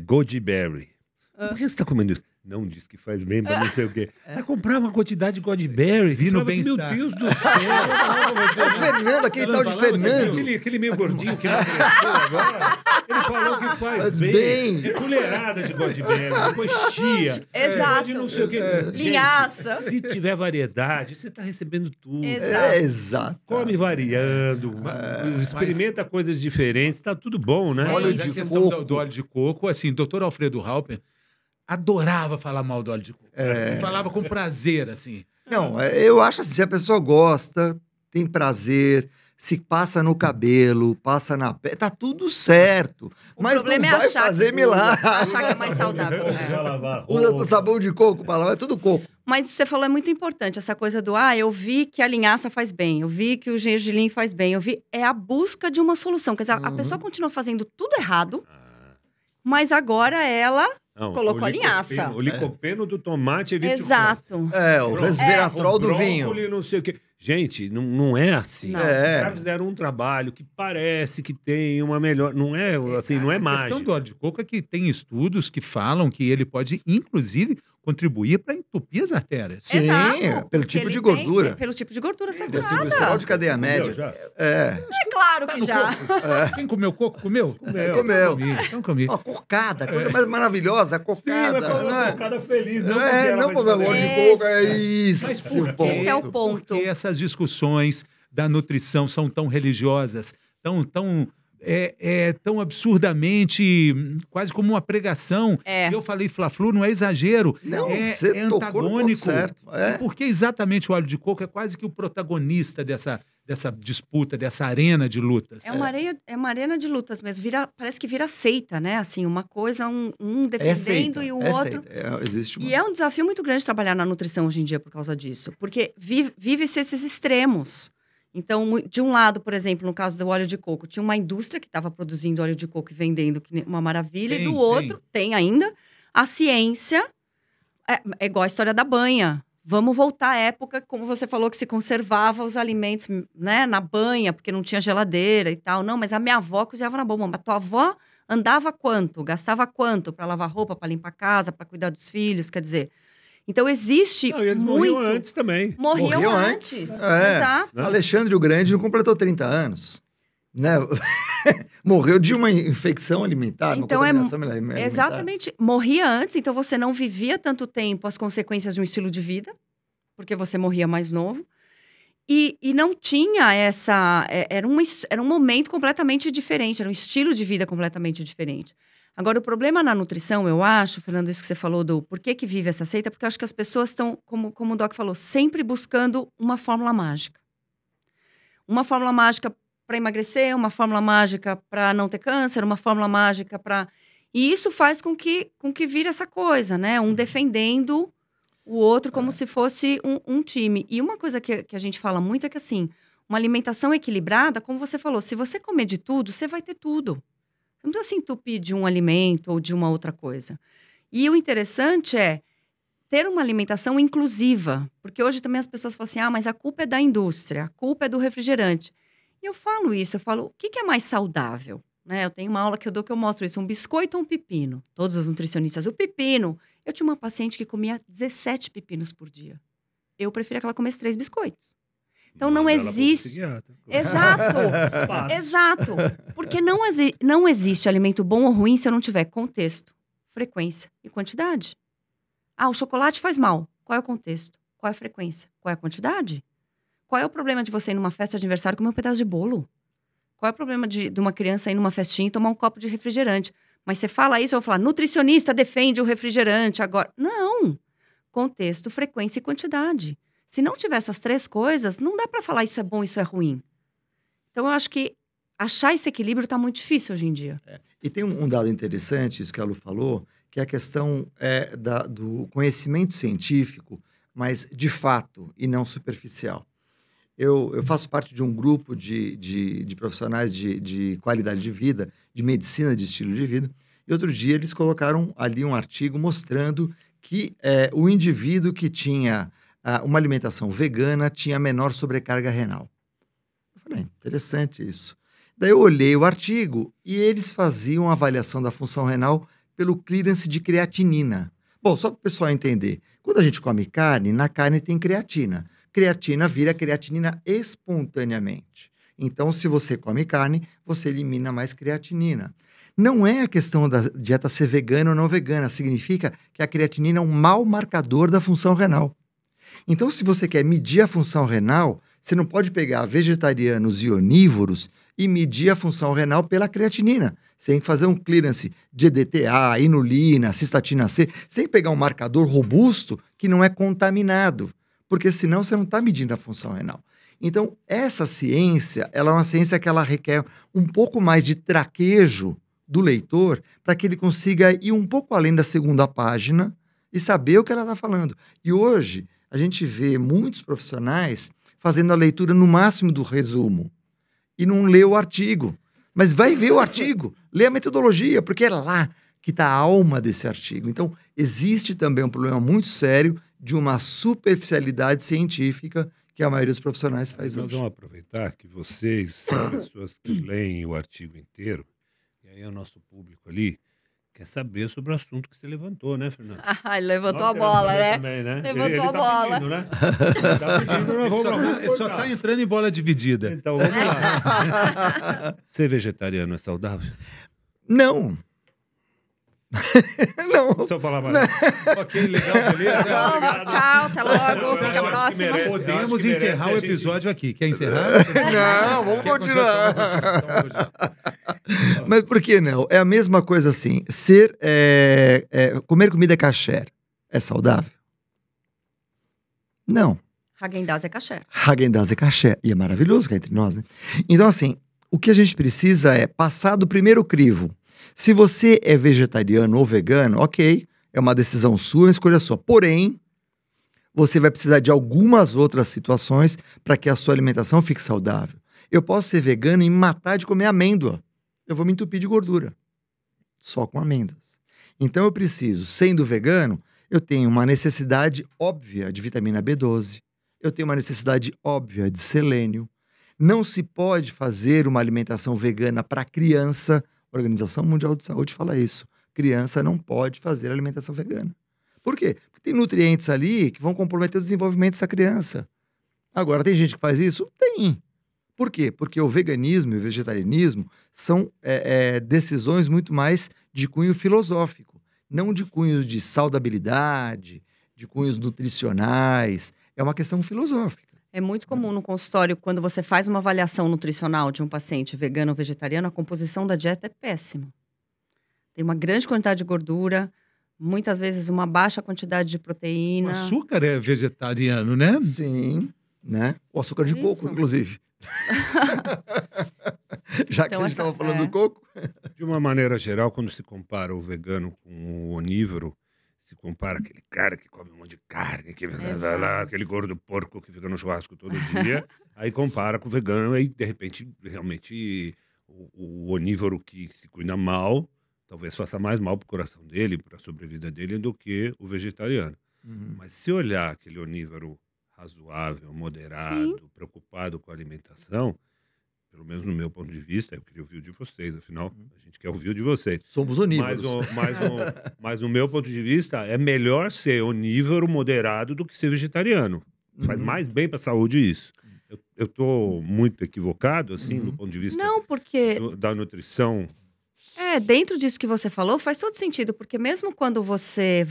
goji berry. Por que você está comendo isso? Não, diz que faz bem pra não sei o quê. Vai comprar uma quantidade de Godberry. Vino bem. Meu Deus do céu. O Fernando, aquele tal de Fernando. Aquele meio gordinho que não cresceu agora. Ele falou que faz bem. É colherada de godberry, depois chia. Exato. Não sei o que. Gente, linhaça. Se tiver variedade, você tá recebendo tudo. Exato. É, exato. Come variando, experimenta coisas diferentes, tá tudo bom, né? Óleo de coco. Do óleo de coco, assim, doutor Alfredo Halpern adorava falar mal do óleo de coco. É. Falava com prazer, assim. Não, eu acho assim, se a pessoa gosta, tem prazer, se passa no cabelo, passa na pele, tá tudo certo. O mas não é vai fazer milagre. Achar que é mais saudável. É. Usa sabão de coco, é tudo coco. Mas você falou, é muito importante, essa coisa do, eu vi que a linhaça faz bem, eu vi que o gergelim faz bem, eu vi, é a busca de uma solução. Quer dizer, a pessoa continua fazendo tudo errado, mas agora ela... Não, colocou a linhaça. O licopeno do tomate é 20%. Exato. É, o resveratrol do vinho. Não sei o quê. Gente, não é assim. Não. Os caras fizeram um trabalho que parece que tem uma melhor... Não é assim, não é mágico. A questão do óleo de coco é que tem estudos que falam que ele pode, inclusive, contribuir para entupir as artérias. Sim, exato, pelo tipo de gordura. Pelo tipo de gordura saturada. Colesterol de cadeia média. É claro que já. Quem comeu coco, comeu? Comeu. Então comi. Uma cocada, coisa mais maravilhosa, a cocada. Sim, uma cocada feliz. Não comer óleo de coco, é isso. Mas por quê? Esse é o ponto. Porque essas discussões da nutrição são tão religiosas, tão absurdamente, quase como uma pregação. Eu falei Fla-Flu, não é exagero. Não, você antagônico. Certo. Porque exatamente o óleo de coco é quase que o protagonista dessa disputa, dessa arena de lutas. É uma arena de lutas mesmo. Parece que vira seita, né? Assim, uma coisa, um defendendo e o outro. Seita. Existe uma... E é um desafio muito grande trabalhar na nutrição hoje em dia por causa disso. Porque vive-se esses extremos. Então, de um lado, por exemplo, no caso do óleo de coco, tinha uma indústria que estava produzindo óleo de coco e vendendo, que uma maravilha. E do outro, tem ainda, a ciência é igual a história da banha. Vamos voltar à época, como você falou, que se conservava os alimentos, né, na banha, porque não tinha geladeira e tal. Não, mas a minha avó cozinhava na bomba. Mas tua avó andava quanto? Gastava quanto para lavar roupa, para limpar a casa, para cuidar dos filhos, quer dizer... Então, existe eles muito... morriam antes também. Morriam antes. Exato. Alexandre o Grande não completou 30 anos. Né? Morreu de uma infecção alimentar, então, uma contaminação alimentar. Exatamente. Morria antes, então você não vivia tanto tempo as consequências de um estilo de vida, porque você morria mais novo. E não tinha essa... Era um momento completamente diferente, era um estilo de vida completamente diferente. Agora, o problema na nutrição, eu acho, Fernando, isso que você falou do por que vive essa seita, porque eu acho que as pessoas estão, como o Doc falou, sempre buscando uma fórmula mágica. Uma fórmula mágica para emagrecer, uma fórmula mágica para não ter câncer, uma fórmula mágica para... E isso faz com que vire essa coisa, né? Um defendendo o outro como se fosse um time. E uma coisa que a gente fala muito é que, assim, uma alimentação equilibrada, como você falou, se você comer de tudo, você vai ter tudo. Não precisa se entupir de um alimento ou de uma outra coisa. E o interessante é ter uma alimentação inclusiva. Porque hoje também as pessoas falam assim, mas a culpa é da indústria, a culpa é do refrigerante. E eu falo isso, o que é mais saudável? Né? Eu tenho uma aula que eu dou que eu mostro isso, um biscoito ou um pepino? Todos os nutricionistas, o pepino. Eu tinha uma paciente que comia 17 pepinos por dia. Eu preferia que ela comesse 3 biscoitos. Então, não existe... Exato, exato. Porque não existe alimento bom ou ruim se eu não tiver contexto, frequência e quantidade. O chocolate faz mal. Qual é o contexto? Qual é a frequência? Qual é a quantidade? Qual é o problema de você ir numa festa de aniversário comer um pedaço de bolo? Qual é o problema de uma criança ir numa festinha e tomar um copo de refrigerante? Mas você fala isso, eu vou falar, nutricionista defende o refrigerante agora. Não! Contexto, frequência e quantidade. Se não tiver essas 3 coisas, não dá para falar isso é bom, isso é ruim. Então, eu acho que achar esse equilíbrio está muito difícil hoje em dia. E tem um dado interessante, isso que a Lu falou, que é a questão do conhecimento científico, mas de fato e não superficial. Eu faço parte de um grupo de profissionais de qualidade de vida, de medicina de estilo de vida, e outro dia eles colocaram ali um artigo mostrando que o indivíduo que tinha... uma alimentação vegana tinha menor sobrecarga renal. Eu falei, interessante isso. Daí eu olhei o artigo e eles faziam a avaliação da função renal pelo clearance de creatinina. Bom, só para o pessoal entender, quando a gente come carne, na carne tem creatina. Creatina vira creatinina espontaneamente. Então, se você come carne, você elimina mais creatinina. Não é a questão da dieta ser vegana ou não vegana. Significa que a creatinina é um mau marcador da função renal. Então, se você quer medir a função renal, você não pode pegar vegetarianos e onívoros e medir a função renal pela creatinina. Você tem que fazer um clearance de EDTA, inulina, cistatina C. Você tem que pegar um marcador robusto que não é contaminado, porque senão você não está medindo a função renal. Então, essa ciência, ela é uma ciência que ela requer um pouco mais de traquejo do leitor para que ele consiga ir um pouco além da segunda página e saber o que ela está falando. E hoje, a gente vê muitos profissionais fazendo a leitura no máximo do resumo e não lê o artigo. Mas vai ver o artigo, lê a metodologia, porque é lá que está a alma desse artigo. Então, existe também um problema muito sério de uma superficialidade científica que a maioria dos profissionais faz hoje. Nós vamos aproveitar que vocês são pessoas que leem o artigo inteiro, e aí o nosso público ali quer saber sobre o assunto que você levantou, né, Fernando? Ah, ele levantou a bola, né? Também, né? Levantou a bola. Ele tá pedindo, né? Ele só tá entrando em bola dividida. Então, vamos lá. Ser vegetariano é saudável? Não. Não. Deixa eu falar mais. Ok, legal, beleza. Não, tchau, até logo. Fica próximo. Podemos encerrar o episódio aqui. Quer encerrar? Não, vamos continuar. Mas por que não? É a mesma coisa assim. Comer comida kasher é saudável? Não. Häagen-Dazs é kasher. Häagen-Dazs é kasher. E é maravilhoso que é entre nós, né? Então, assim, o que a gente precisa é passar do primeiro crivo. Se você é vegetariano ou vegano, ok, é uma decisão sua, uma escolha sua. Porém, você vai precisar de algumas outras situações para que a sua alimentação fique saudável. Eu posso ser vegano e me matar de comer amêndoa. Eu vou me entupir de gordura, só com amêndoas. Então eu preciso, sendo vegano, eu tenho uma necessidade óbvia de vitamina B12, eu tenho uma necessidade óbvia de selênio. Não se pode fazer uma alimentação vegana para criança. A Organização Mundial de Saúde fala isso. Criança não pode fazer alimentação vegana. Por quê? Porque tem nutrientes ali que vão comprometer o desenvolvimento dessa criança. Agora, tem gente que faz isso? Tem. Por quê? Porque o veganismo e o vegetarianismo são decisões muito mais de cunho filosófico, não de cunhos de saudabilidade, de cunhos nutricionais. É uma questão filosófica. É muito comum no consultório, quando você faz uma avaliação nutricional de um paciente vegano ou vegetariano, a composição da dieta é péssima. Tem uma grande quantidade de gordura, muitas vezes uma baixa quantidade de proteína. O açúcar é vegetariano, né? Sim, né? O açúcar de coco, inclusive. Já então, que a gente estava falando do coco. De uma maneira geral, quando se compara o vegano com o onívoro, se compara aquele cara que come um monte de carne, que aquele gordo porco que fica no churrasco todo dia, aí compara com o vegano, aí de repente, realmente, o onívoro que se cuida mal, talvez faça mais mal pro coração dele, pra sobrevida dele, do que o vegetariano. Uhum. Mas se olhar aquele onívoro razoável, moderado, sim, preocupado com a alimentação, pelo menos no meu ponto de vista, eu queria ouvir o de vocês, afinal, a gente quer ouvir o de vocês. Somos onívoros. Mas no meu ponto de vista, é melhor ser onívoro moderado do que ser vegetariano. Faz mais bem para a saúde isso. Eu tô muito equivocado, assim, do ponto de vista da nutrição? É, dentro disso que você falou, faz todo sentido, porque mesmo quando você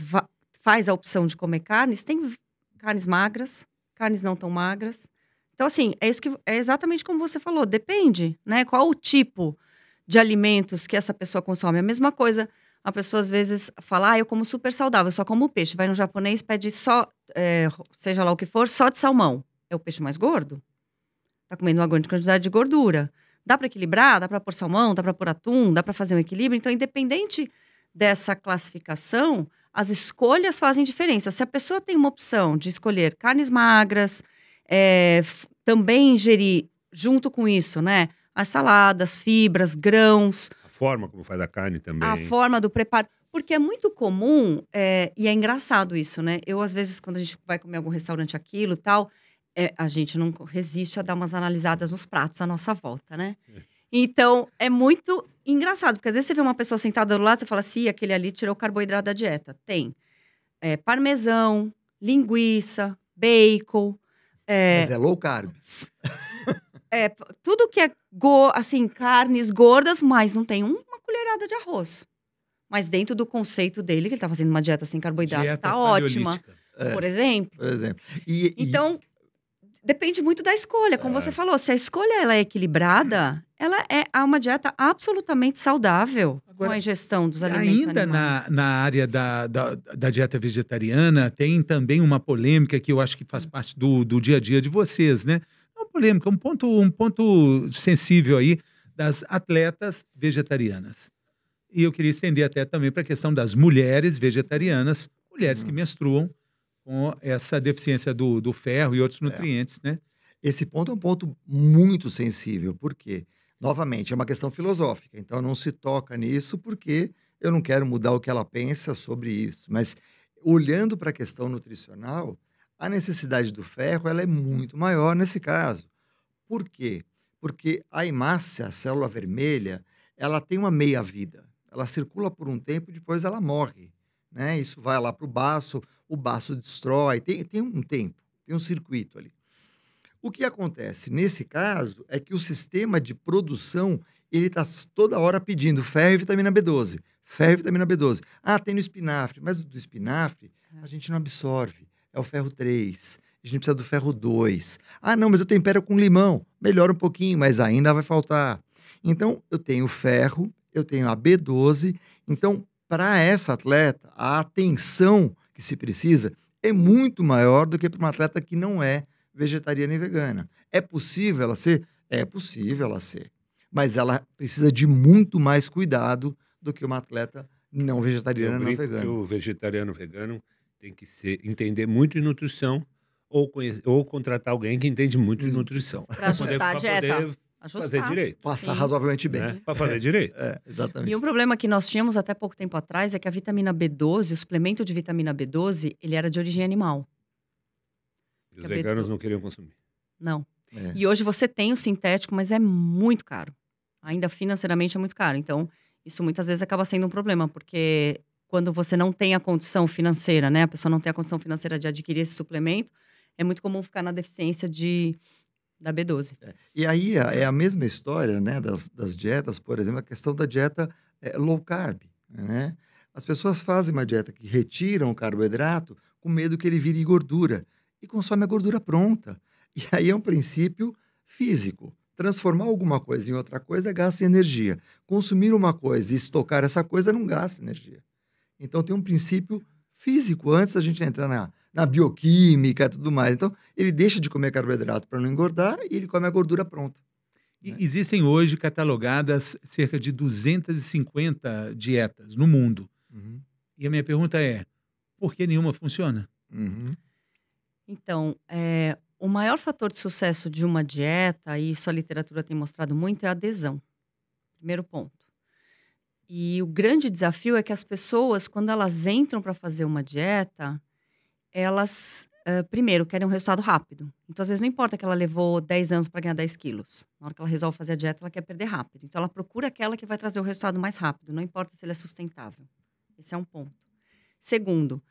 faz a opção de comer carnes, tem carnes magras, carnes não tão magras. Então, assim, é exatamente como você falou. Depende, né? Qual o tipo de alimentos que essa pessoa consome. A mesma coisa, a pessoa às vezes fala, eu como super saudável, só como peixe. Vai no japonês, pede só, seja lá o que for, só de salmão. É o peixe mais gordo? Tá comendo uma grande quantidade de gordura. Dá para equilibrar? Dá para pôr salmão? Dá para pôr atum? Dá para fazer um equilíbrio? Então, independente dessa classificação, as escolhas fazem diferença. Se a pessoa tem uma opção de escolher carnes magras, também ingerir junto com isso, né, as saladas, fibras, grãos, a forma como faz a carne também, a forma do preparo, porque é muito comum, e é engraçado isso, né, eu às vezes quando a gente vai comer algum restaurante aquilo e tal, a gente não resiste a dar umas analisadas nos pratos à nossa volta, né, então é muito engraçado, porque às vezes você vê uma pessoa sentada do lado, você fala assim, aquele ali tirou o carboidrato da dieta, tem parmesão, linguiça, bacon. Mas é low carb. tudo que é, assim, carnes gordas, mas não tem uma colherada de arroz. Mas dentro do conceito dele, que ele tá fazendo uma dieta sem carboidrato, dieta tá ótima. Por exemplo. Por exemplo. Então, depende muito da escolha. Como você falou, se a escolha ela é equilibrada, ela é uma dieta absolutamente saudável. Agora, com a ingestão dos alimentos ainda animais. Na área da dieta vegetariana, tem também uma polêmica que eu acho que faz parte do dia a dia de vocês, né? Uma polêmica, um ponto sensível aí das atletas vegetarianas. E eu queria estender até também para a questão das mulheres vegetarianas, mulheres que menstruam com essa deficiência do ferro e outros nutrientes, né? Esse ponto é um ponto muito sensível, porque, novamente, é uma questão filosófica. Então, não se toca nisso porque eu não quero mudar o que ela pensa sobre isso. Mas, olhando para a questão nutricional, a necessidade do ferro ela é muito maior nesse caso. Por quê? Porque a hemácia, a célula vermelha, ela tem uma meia-vida. Ela circula por um tempo e depois ela morre, né? Isso vai lá para o baço destrói, tem um tempo, tem um circuito ali. O que acontece nesse caso é que o sistema de produção ele está toda hora pedindo ferro e vitamina B12, ferro e vitamina B12. Ah, tem no espinafre, mas do espinafre a gente não absorve, é o ferro 3, a gente precisa do ferro 2. Ah, não, mas eu tempero com limão, melhora um pouquinho, mas ainda vai faltar. Então, eu tenho ferro, eu tenho a B12. Então, para essa atleta, a atenção que se precisa é muito maior do que para uma atleta que não é vegetariana e vegana. É possível ela ser? É possível ela ser. Mas ela precisa de muito mais cuidado do que uma atleta não vegetariana e não vegana. O vegetariano vegano tem que entender muito de nutrição ou contratar alguém que entende muito de nutrição. Para ajustar a dieta. Ajustar, fazer direito. Passar razoavelmente bem. Né? Para fazer direito. Exatamente. E um problema que nós tínhamos até pouco tempo atrás é que a vitamina B12, o suplemento de vitamina B12, ele era de origem animal. E os veganos não queriam consumir. Não. É. E hoje você tem o sintético, mas é muito caro. Ainda financeiramente é muito caro. Então, isso muitas vezes acaba sendo um problema, porque quando você não tem a condição financeira, né? A pessoa não tem a condição financeira de adquirir esse suplemento, é muito comum ficar na deficiência da B12. E aí é a mesma história, né, das dietas, por exemplo, a questão da dieta low carb, né? As pessoas fazem uma dieta que retiram o carboidrato com medo que ele vire gordura e consome a gordura pronta. E aí é um princípio físico. Transformar alguma coisa em outra coisa gasta energia. Consumir uma coisa e estocar essa coisa não gasta energia. Então tem um princípio físico antes da gente entrar na bioquímica e tudo mais. Então, ele deixa de comer carboidrato para não engordar e ele come a gordura pronta. E existem hoje catalogadas cerca de 250 dietas no mundo. Uhum. E a minha pergunta é, por que nenhuma funciona? Uhum. Então, o maior fator de sucesso de uma dieta, e isso a literatura tem mostrado muito, é a adesão. Primeiro ponto. E o grande desafio é que as pessoas, quando elas entram para fazer uma dieta, elas, primeiro, querem um resultado rápido. Então, às vezes, não importa que ela levou 10 anos para ganhar 10 quilos. Na hora que ela resolve fazer a dieta, ela quer perder rápido. Então, ela procura aquela que vai trazer o resultado mais rápido. Não importa se ele é sustentável. Esse é um ponto. Segundo,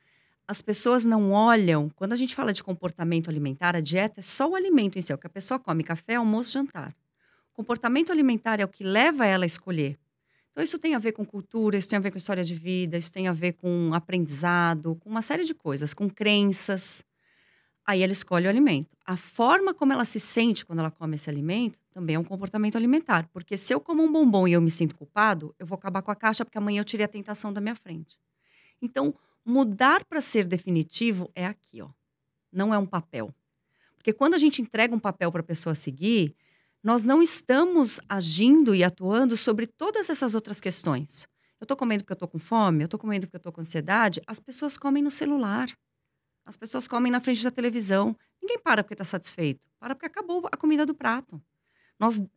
as pessoas não olham... Quando a gente fala de comportamento alimentar, a dieta é só o alimento em si. É o que a pessoa come, café, almoço, jantar. O comportamento alimentar é o que leva ela a escolher. Então, isso tem a ver com cultura, isso tem a ver com história de vida, isso tem a ver com aprendizado, com uma série de coisas, com crenças. Aí ela escolhe o alimento. A forma como ela se sente quando ela come esse alimento também é um comportamento alimentar. Porque se eu como um bombom e eu me sinto culpado, eu vou acabar com a caixa porque amanhã eu tirei a tentação da minha frente. Então, mudar para ser definitivo é aqui, ó. Não é um papel. Porque quando a gente entrega um papel para a pessoa seguir... Nós não estamos agindo e atuando sobre todas essas outras questões. Eu estou comendo porque eu estou com fome, eu estou comendo porque eu estou com ansiedade. As pessoas comem no celular. As pessoas comem na frente da televisão. Ninguém para porque está satisfeito. Para porque acabou a comida do prato.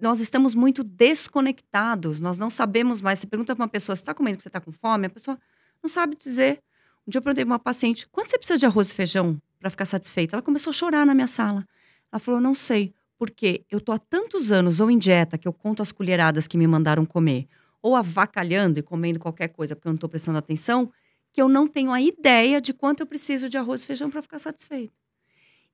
Nós estamos muito desconectados. Nós não sabemos mais. Você pergunta para uma pessoa se está comendo porque você está com fome, a pessoa não sabe dizer. Um dia eu perguntei para uma paciente, quanto você precisa de arroz e feijão para ficar satisfeita? Ela começou a chorar na minha sala. Ela falou, não sei. Porque eu tô há tantos anos ou em dieta que eu conto as colheradas que me mandaram comer, ou avacalhando e comendo qualquer coisa porque eu não tô prestando atenção, que eu não tenho a ideia de quanto eu preciso de arroz e feijão para ficar satisfeito.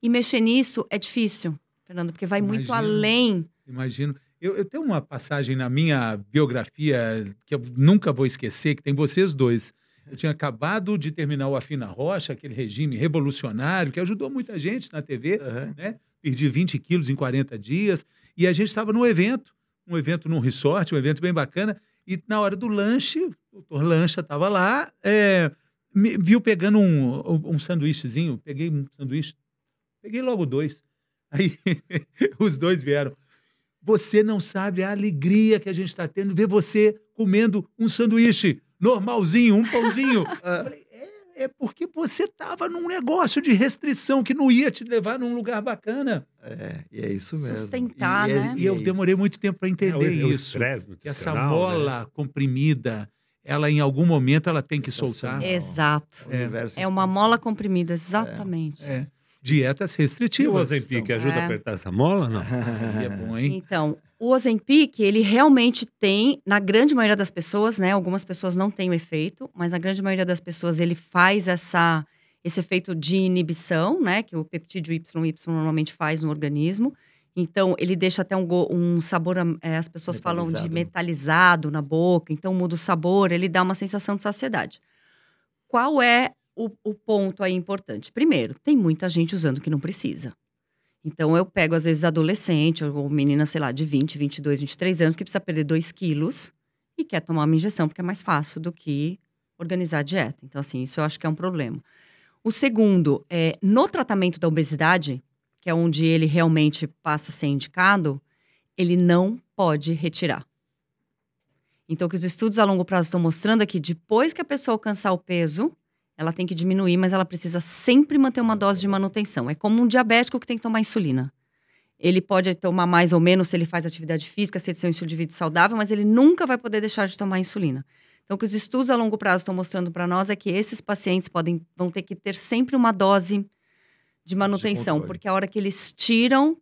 E mexer nisso é difícil, Fernando, porque vai muito além Imagino. Eu tenho uma passagem na minha biografia que eu nunca vou esquecer, que tem vocês dois. Eu tinha acabado de terminar o Afina Rocha, aquele regime revolucionário que ajudou muita gente na TV, né? Perdi 20 quilos em 40 dias. E a gente estava num evento, num resort, um evento bem bacana. E na hora do lanche, o doutor Lancha estava lá, me viu pegando um sanduíchezinho. Peguei um sanduíche, peguei logo dois. Aí os dois vieram. Você não sabe a alegria que a gente está tendo ver você comendo um sanduíche normalzinho, um pãozinho. Eu falei, é porque você estava num negócio de restrição que não ia te levar num lugar bacana. E é isso mesmo. Sustentar, né? E eu demorei muito tempo para entender isso. Essa mola, né, comprimida, ela em algum momento ela tem que soltar. Exato. É uma mola comprimida, exatamente. Dietas restritivas. E o Ozempic ajuda a apertar essa mola? Não. É bom, hein? Então, o Ozempic, ele realmente tem, na grande maioria das pessoas, né? Algumas pessoas não têm o efeito, mas na grande maioria das pessoas ele faz esse efeito de inibição, né? Que o peptídeo YY normalmente faz no organismo. Então, ele deixa até um sabor, as pessoas falam de metalizado na boca, então muda o sabor, ele dá uma sensação de saciedade. Qual é o ponto aí importante? Primeiro, tem muita gente usando que não precisa. Então, eu pego, às vezes, adolescente ou menina, sei lá, de 20, 22, 23 anos, que precisa perder 2 quilos e quer tomar uma injeção, porque é mais fácil do que organizar a dieta. Então, assim, isso eu acho que é um problema. O segundo é, no tratamento da obesidade, que é onde ele realmente passa a ser indicado, ele não pode retirar. Então, o que os estudos a longo prazo estão mostrando é que depois que a pessoa alcançar o peso, ela tem que diminuir, mas ela precisa sempre manter uma dose de manutenção. É como um diabético que tem que tomar insulina. Ele pode tomar mais ou menos se ele faz atividade física, se ele tem um estilo de vida saudável, mas ele nunca vai poder deixar de tomar insulina. Então, o que os estudos a longo prazo estão mostrando para nós é que esses pacientes vão ter que ter sempre uma dose de manutenção, porque a hora que eles tiram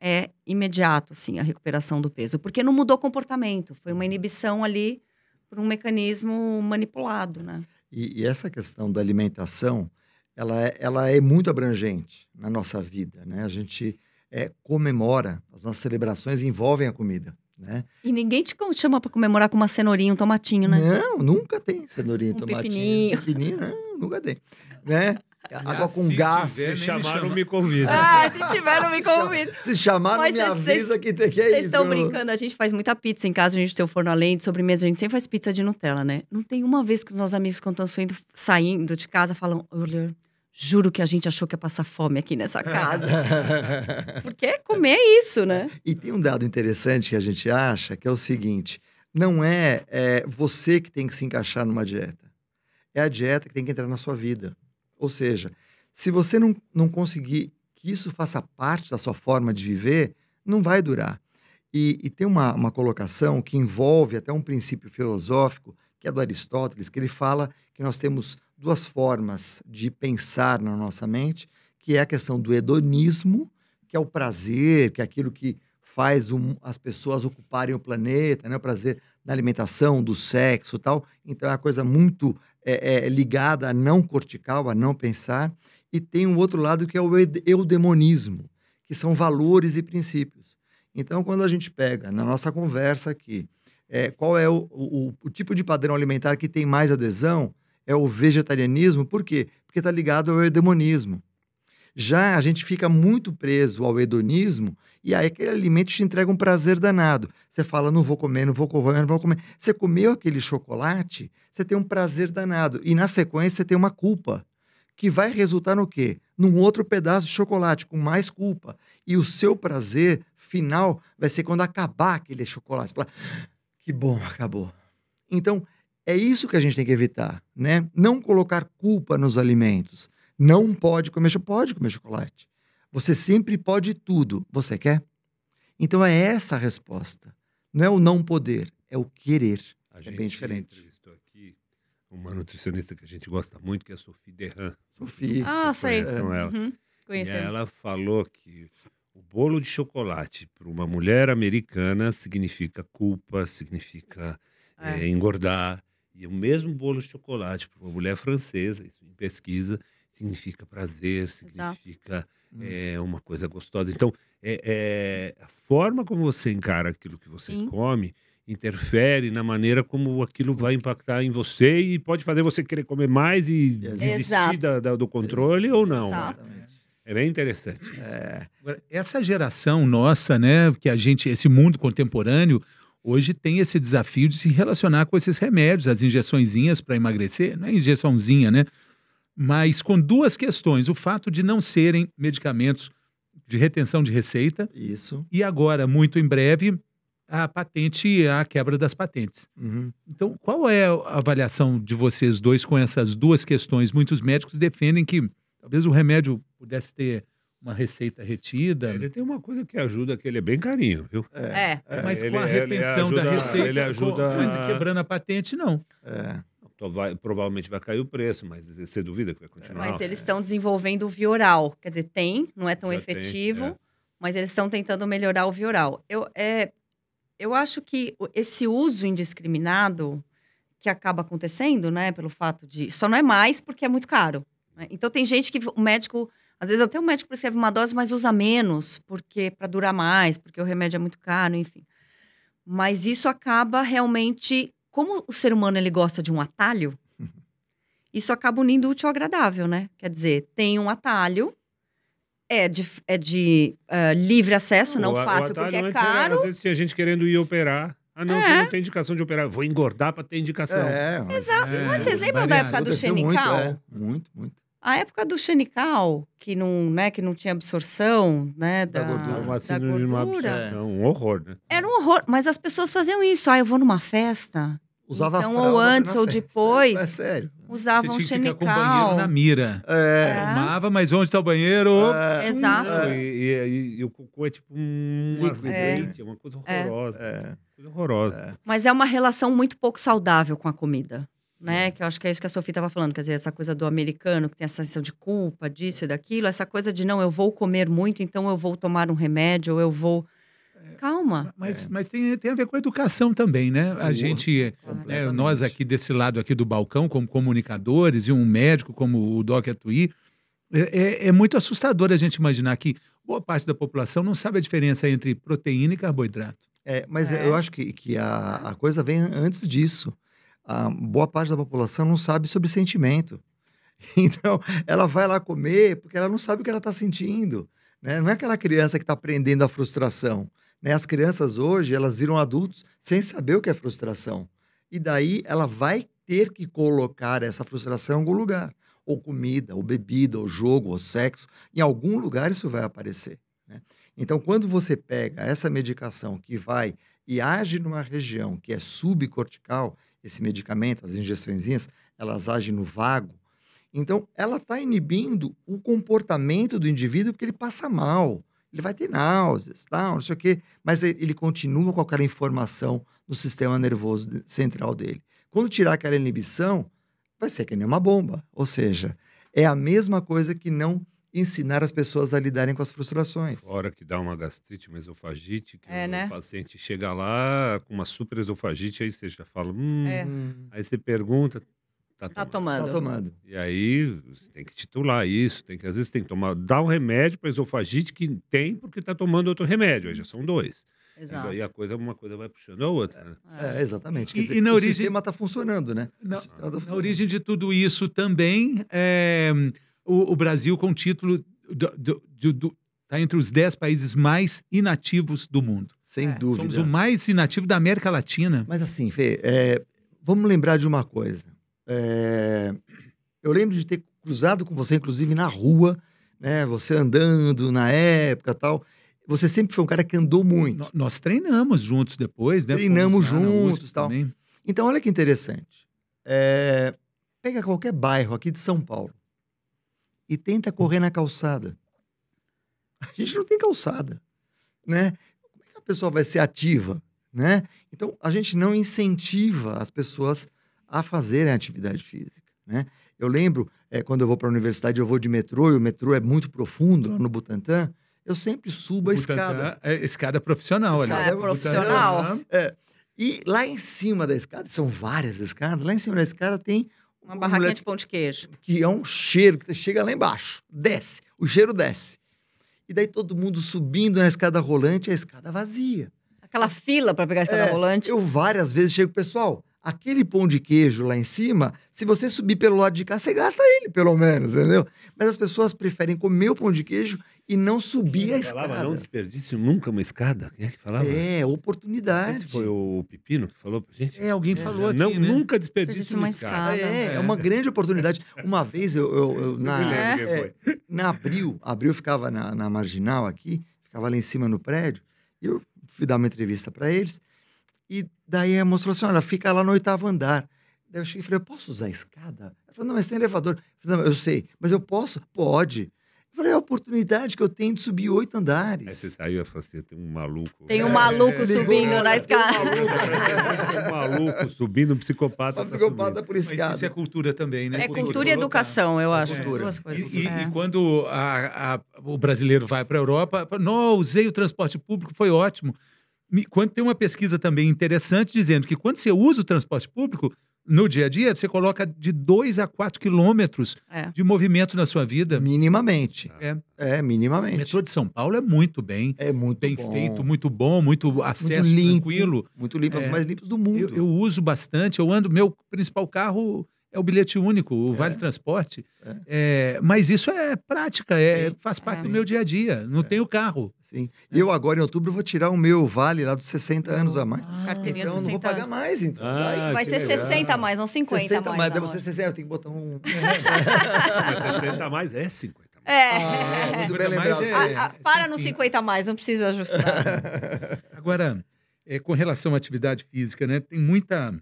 é imediato, assim, a recuperação do peso. Porque não mudou o comportamento, foi uma inibição ali por um mecanismo manipulado, né? E essa questão da alimentação, ela é muito abrangente na nossa vida, né? A gente comemora, as nossas celebrações envolvem a comida, né? E ninguém te chama para comemorar com uma cenourinha, um tomatinho, né? Não, nunca tem cenourinha, tomatinho. Pepininho. Não, nunca tem, né? Água com gás. Se chamar, não me convida. Se tiver, não me convida. Se chamar, não me avisa que é isso. Vocês estão brincando, a gente faz muita pizza em casa, a gente tem o forno a lenha, de sobremesa, a gente sempre faz pizza de Nutella, né? Não tem uma vez que os nossos amigos, quando estão saindo de casa, falam, olha, juro que a gente achou que ia passar fome aqui nessa casa. Porque comer é isso, né? E tem um dado interessante que a gente acha, que é o seguinte, não é você que tem que se encaixar numa dieta. É a dieta que tem que entrar na sua vida. Ou seja, se você não conseguir que isso faça parte da sua forma de viver, não vai durar. E tem uma colocação que envolve até um princípio filosófico, que é do Aristóteles, que ele fala que nós temos duas formas de pensar na nossa mente, que é a questão do hedonismo, que é o prazer, que é aquilo que faz as pessoas ocuparem o planeta, né? O prazer na alimentação, do sexo e tal. Então é uma coisa muito... ligada a não cortical, a não pensar, e tem um outro lado que é o eudemonismo, que são valores e princípios. Então, quando a gente pega na nossa conversa aqui, qual é o tipo de padrão alimentar que tem mais adesão, é o vegetarianismo. Por quê? Porque está ligado ao eudemonismo. Já a gente fica muito preso ao hedonismo, e aí aquele alimento te entrega um prazer danado. Você fala, não vou comer, não vou comer, não vou comer. Você comeu aquele chocolate, você tem um prazer danado. E na sequência você tem uma culpa, que vai resultar no quê? Num outro pedaço de chocolate, com mais culpa. E o seu prazer final vai ser quando acabar aquele chocolate. Você fala, que bom, acabou. Então, é isso que a gente tem que evitar, né? Não colocar culpa nos alimentos. Não pode comer chocolate. Você sempre pode tudo. Você quer? Então é essa a resposta. Não é o não poder, é o querer. A gente bem diferente. Entrevistou aqui uma nutricionista que a gente gosta muito, que é a Sophie Deram. Sophie. Ah, sei. Conhecemos. E ela falou que o bolo de chocolate para uma mulher americana significa culpa, significa engordar. E o mesmo bolo de chocolate para uma mulher francesa, isso em pesquisa, significa prazer, significa uma coisa gostosa. Então, a forma como você encara aquilo que você come interfere na maneira como aquilo vai impactar em você e pode fazer você querer comer mais e desistir do controle ou não. Exatamente. É bem interessante isso. Agora, essa geração nossa, né, que a gente, esse mundo contemporâneo, hoje tem esse desafio de se relacionar com esses remédios, as injeçõezinhas para emagrecer, não é injeçãozinha, né? Mas com duas questões, o fato de não serem medicamentos de retenção de receita. Isso. E agora, muito em breve, a quebra das patentes. Uhum. Então, qual é a avaliação de vocês dois com essas duas questões? Muitos médicos defendem que talvez o remédio pudesse ter uma receita retida. Ele tem uma coisa que ajuda, que ele é bem carinho, viu? Mas com a retenção da receita, ele ajuda... mas quebrando a patente, não. Provavelmente vai cair o preço, mas você duvida que vai continuar? Mas eles estão desenvolvendo o via oral. Quer dizer, não é tão efetivo, mas eles estão tentando melhorar o via oral. Eu acho que esse uso indiscriminado que acaba acontecendo, né, pelo fato de... Só não é mais porque é muito caro. Né? Então tem gente que o médico... Às vezes até o médico prescreve uma dose, mas usa menos, porque para durar mais, porque o remédio é muito caro, enfim. Mas isso acaba realmente... Como o ser humano ele gosta de um atalho, isso acaba unindo útil ao agradável, né? Quer dizer, tem um atalho... É de livre acesso, não fácil, porque é caro. Às vezes tinha gente querendo ir operar. Ah, não, você não tem indicação de operar. Vou engordar para ter indicação. Exato. Mas vocês lembram da época do Xenical? Muito. A época do Xenical, que não tinha absorção, né? Da gordura. Um horror, né? Era um horror, mas as pessoas faziam isso. Eu vou numa festa... Usava fralda ou antes ou depois. É sério. Usava um Xenical. Você tinha que ficar com o banheiro na mira. Amava, mas onde está o banheiro? Exato. E o cocô é tipo um acidente, uma coisa horrorosa. Mas é uma relação muito pouco saudável com a comida, né? Que eu acho que é isso que a Sophie estava falando. Quer dizer, essa coisa do americano que tem essa sensação de culpa, disso e daquilo. Essa coisa de, não, eu vou comer muito, então eu vou tomar um remédio, ou eu vou... Calma. Mas tem a ver com a educação também, né? A gente, nós aqui desse lado aqui do balcão, como comunicadores, e um médico como o Doc Atuí, é muito assustador a gente imaginar que boa parte da população não sabe a diferença entre proteína e carboidrato. Eu acho que a coisa vem antes disso. A boa parte da população não sabe sobre sentimento. Então, ela vai lá comer porque ela não sabe o que ela está sentindo, né? Não é aquela criança que está aprendendo a frustração. As crianças hoje, elas viram adultos sem saber o que é frustração. E daí ela vai ter que colocar essa frustração em algum lugar. Ou comida, ou bebida, ou jogo, ou sexo. Em algum lugar isso vai aparecer. Né? Então, quando você pega essa medicação que vai e age numa região que é subcortical, esse medicamento, as injeçõezinhas, elas agem no vago. Então, ela está inibindo o comportamento do indivíduo porque ele passa mal. Ele vai ter náuseas, tal, não sei o quê, mas ele continua com aquela informação no sistema nervoso central dele. Quando tirar aquela inibição, vai ser que nem uma bomba. Ou seja, é a mesma coisa que não ensinar as pessoas a lidarem com as frustrações. Fora que dá uma gastrite, uma esofagite, que o paciente chega lá com uma super esofagite, aí você já fala, aí você pergunta... Tá tomando. E aí, você tem que titular isso, às vezes tem que tomar, dar um remédio para esofagite que tem porque tá tomando outro remédio, aí já são dois. Exato. Aí uma coisa vai puxando a outra. Né? Exatamente. Quer dizer, o sistema tá funcionando, né? Na origem de tudo isso também, o Brasil com o título tá entre os 10 países mais inativos do mundo. Sem dúvida. Somos o mais inativo da América Latina. Mas assim, Fê, vamos lembrar de uma coisa. Eu lembro de ter cruzado com você, inclusive, na rua, né? Você andando na época e tal. Você sempre foi um cara que andou muito. Nós treinamos juntos depois, né? Treinamos juntos e tal. Também. Então, olha que interessante. Pega qualquer bairro aqui de São Paulo e tenta correr na calçada. A gente não tem calçada, né? Como é que a pessoa vai ser ativa, né? Então, a gente não incentiva as pessoas a fazerem atividade física, né? Eu lembro, quando eu vou para a universidade, eu vou de metrô, e o metrô é muito profundo, lá no Butantã, eu sempre subo a escada. Escada profissional, olha. Escada profissional. E lá em cima da escada, são várias escadas, lá em cima da escada tem Uma barraquinha de pão de queijo. Que é um cheiro que chega lá embaixo. Desce. O cheiro desce. E daí todo mundo subindo na escada rolante, a escada vazia. Aquela fila para pegar a escada rolante. Eu várias vezes chego, pessoal, aquele pão de queijo lá em cima, se você subir pelo lado de cá, você gasta ele, pelo menos, entendeu? Mas as pessoas preferem comer o pão de queijo e não subir a escada. Falava, não desperdício nunca uma escada. Quem é que falava? É, oportunidade. Esse foi o Pepino que falou pra gente? É, alguém falou aqui, não, né? Nunca desperdício uma escada. É uma grande oportunidade. Uma vez, na Abril, ficava na Marginal aqui, ficava lá em cima no prédio, e eu fui dar uma entrevista para eles, e daí a moça falou assim, olha, fica lá no 8º andar. Daí eu cheguei e falei, eu posso usar a escada? Ela falou, não, mas tem elevador. Eu falei, não, eu sei, mas eu posso? Pode. Eu falei, é a oportunidade que eu tenho de subir 8 andares. Aí você saiu e falou assim, tem um maluco. Tem um maluco subindo na escada. Tem um maluco subindo, um psicopata. Um psicopata por escada. Mas isso é cultura também, né? É cultura e educação, eu acho. Duas coisas. E quando o brasileiro vai para a Europa, não, usei o transporte público, foi ótimo. Quando tem uma pesquisa também interessante dizendo que quando você usa o transporte público, no dia a dia, você coloca de 2 a 4 quilômetros de movimento na sua vida. Minimamente. É minimamente. O metrô de São Paulo é muito bem. É muito bem bom. Feito, muito bom, muito acesso, muito limpo, tranquilo. Muito limpo, é um dos mais limpos do mundo. Eu uso bastante, eu ando, meu principal carro é o bilhete único, o Vale Transporte. Mas isso é prática, faz parte do meu dia a dia. Não tenho carro. Sim. Eu agora, em outubro, vou tirar o meu vale lá dos 60 anos a mais. Carteirinha então, dos 60 não vou pagar anos. Mais, então. Vai ser legal. 60 a mais, não 50 60 mais. Deve ser 60, eu tenho que botar um... 60 a mais é 50 a mais. Tudo bem lembrado. Para no 50 a mais, não precisa ajustar. Agora, com relação à atividade física, né, tem muita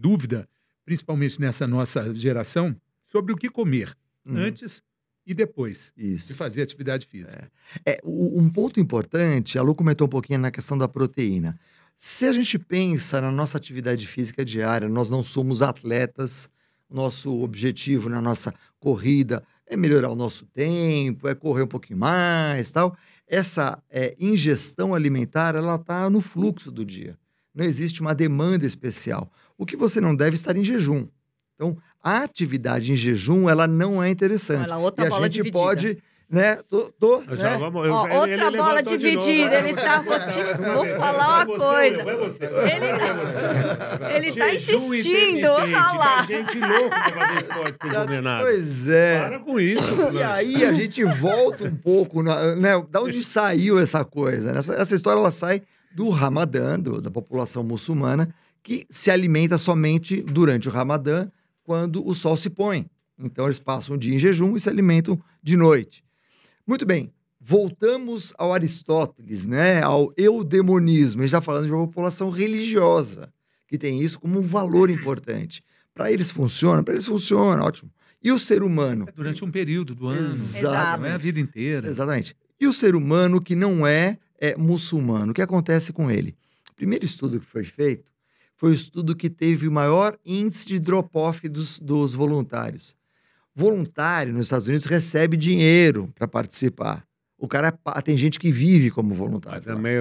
dúvida, principalmente nessa nossa geração, sobre o que comer antes e depois de fazer atividade física. Um ponto importante, a Lu comentou um pouquinho na questão da proteína. Se a gente pensa na nossa atividade física diária, nós não somos atletas, nosso objetivo na nossa corrida é melhorar o nosso tempo, é correr um pouquinho mais, tal. Essa ingestão alimentar, ela está no fluxo do dia. Não existe uma demanda especial. O que você não deve estar em jejum. Então, a atividade em jejum, ela não é interessante. Ela é outra bola dividida. A gente pode, né? Outra bola dividida. Ele tá... Vou falar uma coisa. Ele tá insistindo. Olha lá. Gente louca que vai ver esporte sem comer nada. Pois é. Para com isso. E aí a gente volta um pouco, né? Da onde saiu essa coisa? Essa história, ela sai do Ramadã, da população muçulmana, que se alimenta somente durante o Ramadã, quando o sol se põe. Então, eles passam o dia em jejum e se alimentam de noite. Muito bem, voltamos ao Aristóteles, né? Ao eudemonismo. A gente está falando de uma população religiosa, que tem isso como um valor importante. Para eles funciona, ótimo. E o ser humano? É durante um período do ano. Exato. Não é a vida inteira. Exatamente. E o ser humano que não é muçulmano, o que acontece com ele? O primeiro estudo que foi feito foi o estudo que teve o maior índice de drop-off dos voluntários. Voluntário, nos Estados Unidos, recebe dinheiro para participar. O cara, tem gente que vive como voluntário. Mas também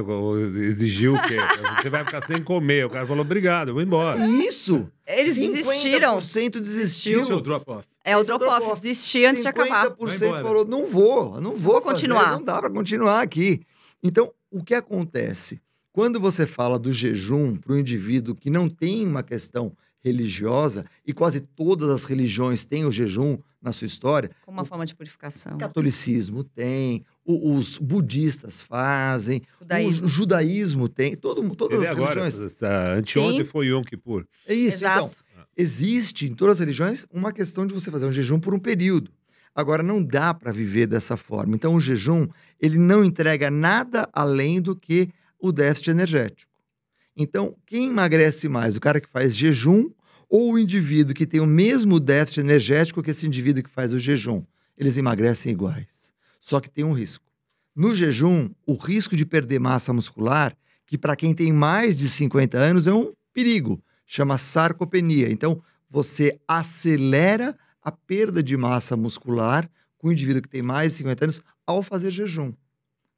exigiu o quê? Você vai ficar sem comer. O cara falou, obrigado, eu vou embora. Isso! Eles desistiram. 50% desistiu. Isso é o drop-off. É o drop-off. Desistir antes de acabar. 50% falou, não vou continuar. Não dá para continuar aqui. Então, o que acontece? Quando você fala do jejum para um indivíduo que não tem uma questão religiosa, e quase todas as religiões têm o jejum na sua história... Como uma forma de purificação. O catolicismo tem, os budistas fazem, o judaísmo tem, todas as religiões... Anteontem foi Yom Kippur. É isso, exato. Então, existe em todas as religiões uma questão de você fazer um jejum por um período. Agora, não dá para viver dessa forma. Então, o jejum, ele não entrega nada além do que o déficit energético. Então, quem emagrece mais? O cara que faz jejum ou o indivíduo que tem o mesmo déficit energético que esse indivíduo que faz o jejum? Eles emagrecem iguais, só que tem um risco. No jejum, o risco de perder massa muscular, que para quem tem mais de 50 anos é um perigo, chama sarcopenia. Então, você acelera a perda de massa muscular com o indivíduo que tem mais de 50 anos ao fazer jejum.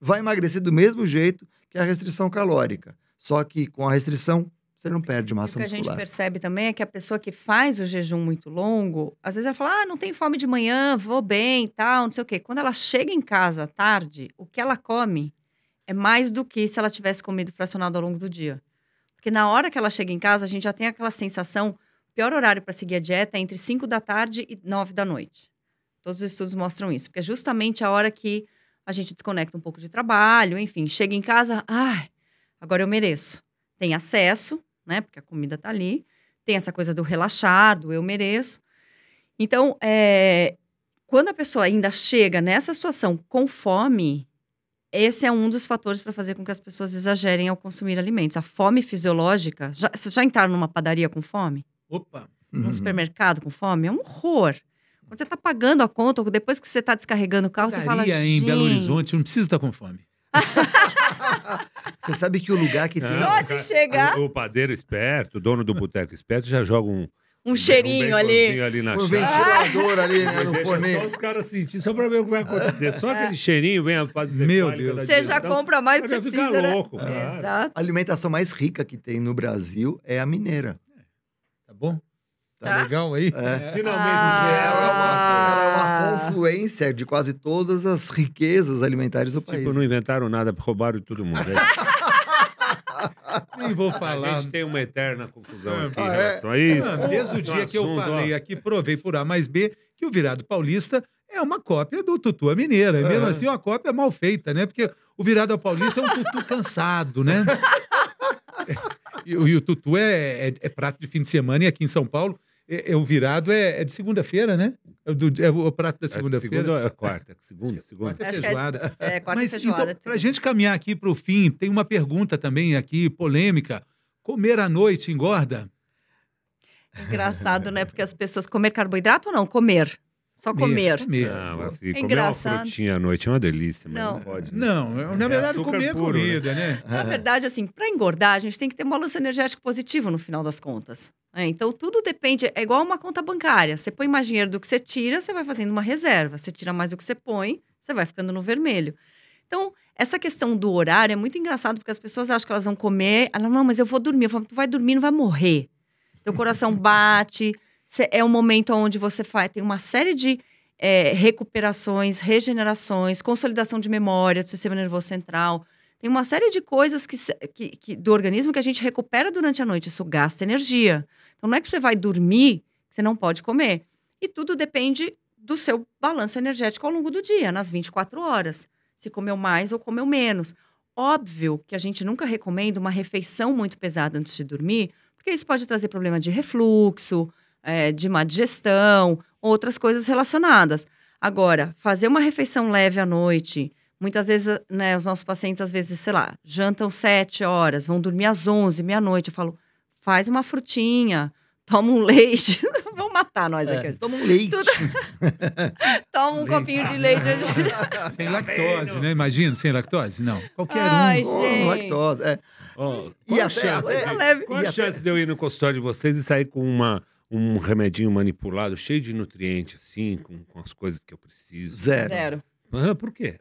Vai emagrecer do mesmo jeito que a restrição calórica, só que com a restrição Você não perde massa muscular. O que a gente percebe também é que a pessoa que faz o jejum muito longo, às vezes ela fala, ah, não tem fome de manhã, vou bem e tal, não sei o quê. Quando ela chega em casa à tarde, o que ela come é mais do que se ela tivesse comido fracionado ao longo do dia. Porque na hora que ela chega em casa, a gente já tem aquela sensação, o pior horário para seguir a dieta é entre 5 da tarde e 9 da noite. Todos os estudos mostram isso, porque é justamente a hora que a gente desconecta um pouco de trabalho, enfim, chega em casa, ai, agora eu mereço. Tem acesso, né? Porque a comida tá ali. Tem essa coisa do relaxar, do eu mereço. Então, quando a pessoa ainda chega nessa situação com fome, esse é um dos fatores para fazer com que as pessoas exagerem ao consumir alimentos. A fome fisiológica... Vocês já entraram numa padaria com fome? Opa! Num supermercado com fome? É um horror. Quando você tá pagando a conta, ou depois que você tá descarregando o carro, padaria, você fala... Padaria em Belo Horizonte, não precisa estar com fome. Você sabe que o lugar que tem... Só de chegar... O padeiro esperto, o dono do boteco esperto, já joga um cheirinho ali na chave. Um ventilador ali, né? No forneiro. Só os caras sentirem, só pra ver o que vai acontecer. Só aquele cheirinho vem a fazer... Meu Deus. Você já compra mais do que você precisa, né? Vai ficar louco. Cara. Exato. A alimentação mais rica que tem no Brasil é a mineira. Tá bom? Tá legal aí? É. Finalmente. Ela é uma confluência de quase todas as riquezas alimentares do país. Tipo, não inventaram nada, roubaram todo mundo. Nem vou falar. A gente tem uma eterna confusão aqui em relação a isso. Desde o dia que eu falei aqui, provei por A mais B, que o virado paulista é uma cópia do tutu à mineira. E mesmo assim, uma cópia mal feita, né? Porque o virado paulista é um tutu cansado, né? E o tutu é prato de fim de semana e aqui em São Paulo... O virado é de segunda-feira, né? É o prato da segunda-feira. Segunda ou quarta? Segunda. Quarta feijoada. Quarta feijoada. Então, para a gente caminhar aqui para o fim, tem uma pergunta também aqui, polêmica. Comer à noite engorda? Engraçado, né? Porque as pessoas... Comer carboidrato ou não? Comer. Só comer. Não, assim, é engraçado. Comer uma frutinha à noite é uma delícia, mas não pode. Né? Não, na verdade, comer é comida, né? Na verdade, assim, para engordar, a gente tem que ter um balanço energético positivo no final das contas. Então, tudo depende. É igual uma conta bancária. Você põe mais dinheiro do que você tira, você vai fazendo uma reserva. Você tira mais do que você põe, você vai ficando no vermelho. Então, essa questão do horário é muito engraçado, porque as pessoas acham que elas vão comer. Elas, não, mas eu vou dormir. Eu falo, tu vai dormir, não vai morrer. Teu coração bate... É um momento onde você faz, tem uma série de recuperações, regenerações, consolidação de memória do sistema nervoso central. Tem uma série de coisas que do organismo que a gente recupera durante a noite. Isso gasta energia. Então, não é que você vai dormir, que você não pode comer. E tudo depende do seu balanço energético ao longo do dia, nas 24 horas. Se comeu mais ou comeu menos. Óbvio que a gente nunca recomenda uma refeição muito pesada antes de dormir, porque isso pode trazer problema de refluxo, de má digestão, outras coisas relacionadas. Agora, fazer uma refeição leve à noite, muitas vezes, né, os nossos pacientes, às vezes, sei lá, jantam 7 horas, vão dormir às 11, meia-noite. Eu falo, faz uma frutinha, toma um leite. Vão matar nós aqui. Toma um leite. Tudo... Toma um leite. Copinho de leite. Sem lactose, né? Imagina, sem lactose? Não. Qualquer Ai, gente. Lactose, Oh, e a chance? Qual a chance de eu ir no consultório de vocês e sair com um remedinho manipulado, cheio de nutrientes, assim, com as coisas que eu preciso. Zero. Ah, por quê?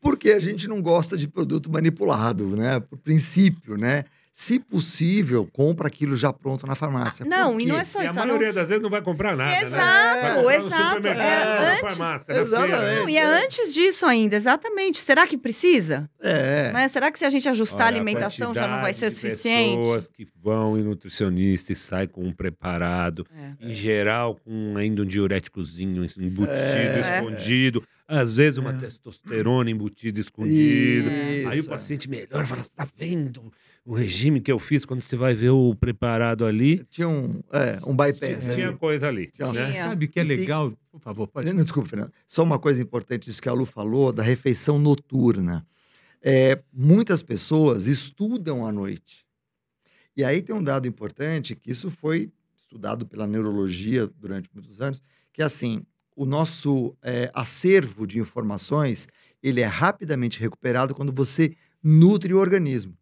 Porque a gente não gosta de produto manipulado, né? Por princípio, né? Se possível, compra aquilo já pronto na farmácia. Não, e não é só isso. E a maioria das vezes não vai comprar nada, né? Exato. Na farmácia, exatamente. Na feira, né? E é antes disso ainda, exatamente. Será que precisa? Né? Será que se a gente ajustar a alimentação já não vai ser suficiente? Pessoas que vão em nutricionista e saem com um preparado, em geral, com ainda um diuréticozinho embutido, escondido. Às vezes uma testosterona embutida, escondida. Isso. Aí o paciente melhora e fala, tá vendo o regime que eu fiz? Quando você vai ver o preparado ali... Tinha um bypass. Tinha coisa ali. Tinha. Sabe o que é legal? Tem... Por favor, pode... Não, desculpa, Fernando. Só uma coisa importante, isso que a Lu falou, da refeição noturna. Muitas pessoas estudam à noite. E aí tem um dado importante, que isso foi estudado pela neurologia durante muitos anos, que é assim... O nosso acervo de informações, ele é rapidamente recuperado quando você nutre o organismo.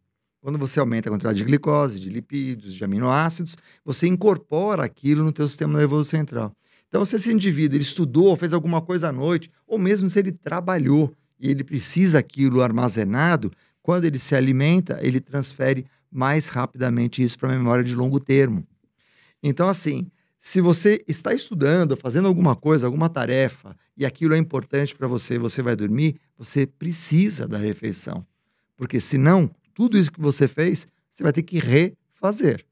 Quando você aumenta a quantidade de glicose, de lipídios, de aminoácidos, você incorpora aquilo no teu sistema nervoso central. Então, se esse indivíduo ele estudou, fez alguma coisa à noite, ou mesmo se ele trabalhou e ele precisa aquilo armazenado, quando ele se alimenta, ele transfere mais rapidamente isso para a memória de longo termo. Então, assim, se você está estudando, fazendo alguma coisa, alguma tarefa, e aquilo é importante para você, você vai dormir, você precisa da refeição. Porque, senão, tudo isso que você fez, você vai ter que refazer.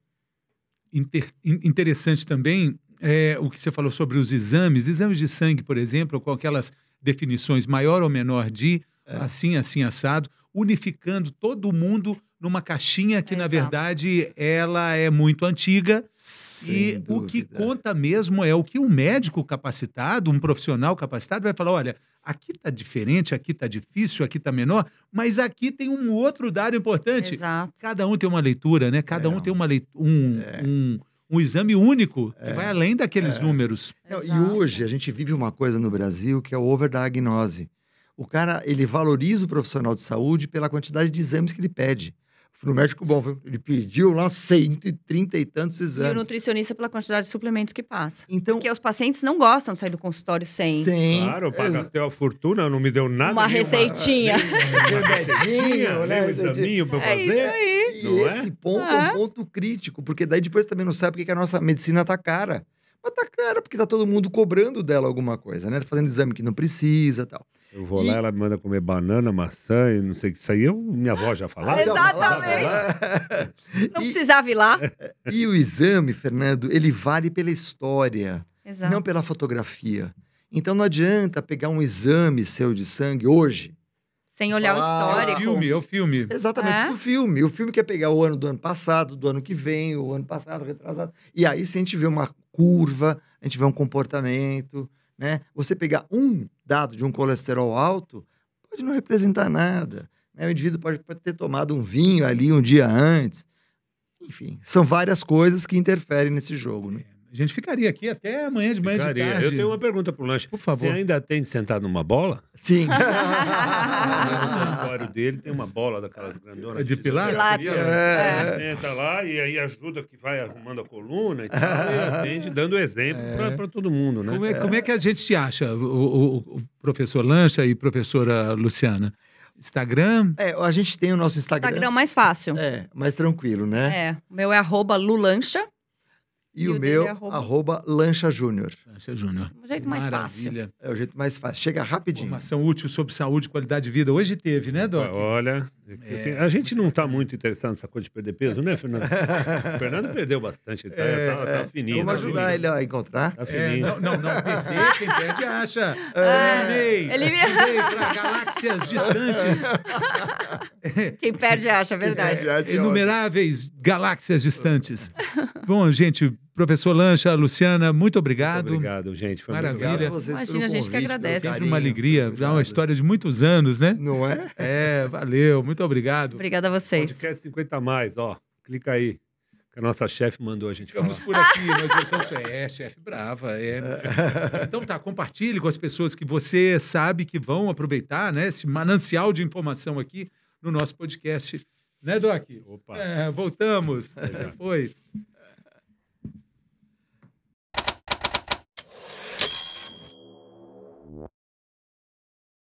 Interessante também é o que você falou sobre os exames. Exames de sangue, por exemplo, com aquelas definições maior ou menor de assim, assim, assado, unificando todo mundo numa caixinha que, na verdade, ela é muito antiga. Sem dúvida. O que conta mesmo é o que um médico capacitado, um profissional capacitado vai falar, olha, aqui está diferente, aqui está difícil, aqui está menor, mas aqui tem um outro dado importante. Exato. Cada um tem uma leitura, né? Cada um tem uma leitura, um exame único que vai além daqueles números. Não, e hoje a gente vive uma coisa no Brasil que é o overdiagnose. O cara, ele valoriza o profissional de saúde pela quantidade de exames que ele pede. No médico bom, ele pediu lá 130 e tantos exames. E o nutricionista pela quantidade de suplementos que passa. Então, porque os pacientes não gostam de sair do consultório sem. Claro, gastei uma fortuna, não me deu nada. Uma receitinha. Um examinho para fazer. É isso aí. E esse ponto é um ponto crítico, porque daí depois também não sabe porque a nossa medicina tá cara. Mas tá cara porque tá todo mundo cobrando dela alguma coisa, né? Tá fazendo exame que não precisa e tal. Eu vou lá, ela me manda comer banana, maçã e não sei o que. Isso aí minha avó já falava. Exatamente. Não precisava ir lá. E o exame, Fernando, ele vale pela história, não pela fotografia. Então não adianta pegar um exame seu de sangue hoje. Sem olhar o histórico. É o filme. Exatamente, isso do filme. O filme quer pegar o ano do ano passado, do ano que vem, o ano passado, retrasado. E aí, se a gente vê uma curva, a gente vê um comportamento... Né? Você pegar um dado de um colesterol alto pode não representar nada, né? O indivíduo pode ter tomado um vinho ali um dia antes. Enfim, são várias coisas que interferem nesse jogo, né? A gente ficaria aqui até amanhã de manhã de tarde. Eu tenho uma pergunta pro Lancha. Por favor. Você ainda atende sentado numa bola? Sim. No escritório dele tem uma bola daquelas grandonas. De pilates? Senta lá e aí ajuda que vai arrumando a coluna e tal. E atende dando exemplo para todo mundo, né? Como é que a gente se acha, o professor Lancha e professora Luciana? Instagram? A gente tem o nosso Instagram. Instagram mais fácil. Mais tranquilo, né? O meu é @lulancha. E o meu, @ Lancha Júnior. Lancha Júnior. É o jeito mais fácil. É o jeito mais fácil. Chega rapidinho. Informação útil sobre saúde e qualidade de vida. Hoje teve, né, Doc? Olha, assim, a gente não está muito interessado nessa coisa de perder peso, né, Fernando? O Fernando perdeu bastante. Ele tá fininho. Vamos ajudar ele a encontrar. Tá fininho. Não. Perder, quem perde acha. Ele veio para galáxias distantes. Quem perde acha, é verdade. Inumeráveis galáxias distantes. Bom, gente... Professor Lancha, Luciana, muito obrigado. Muito obrigado, gente. Foi maravilha. Obrigado a vocês. Imagina, a gente convite, que agradece. Sempre uma alegria. Já uma história de muitos anos, né? Não é? Valeu. Muito obrigado. Obrigada a vocês. Podcast 50 mais, ó. Clica aí. Que a nossa chefe mandou a gente falar. Ficamos por aqui, mas então, chefe brava. Então tá, compartilhe com as pessoas que você sabe que vão aproveitar, né? Esse manancial de informação aqui no nosso podcast. Né, Doc? Opa. Voltamos. Depois.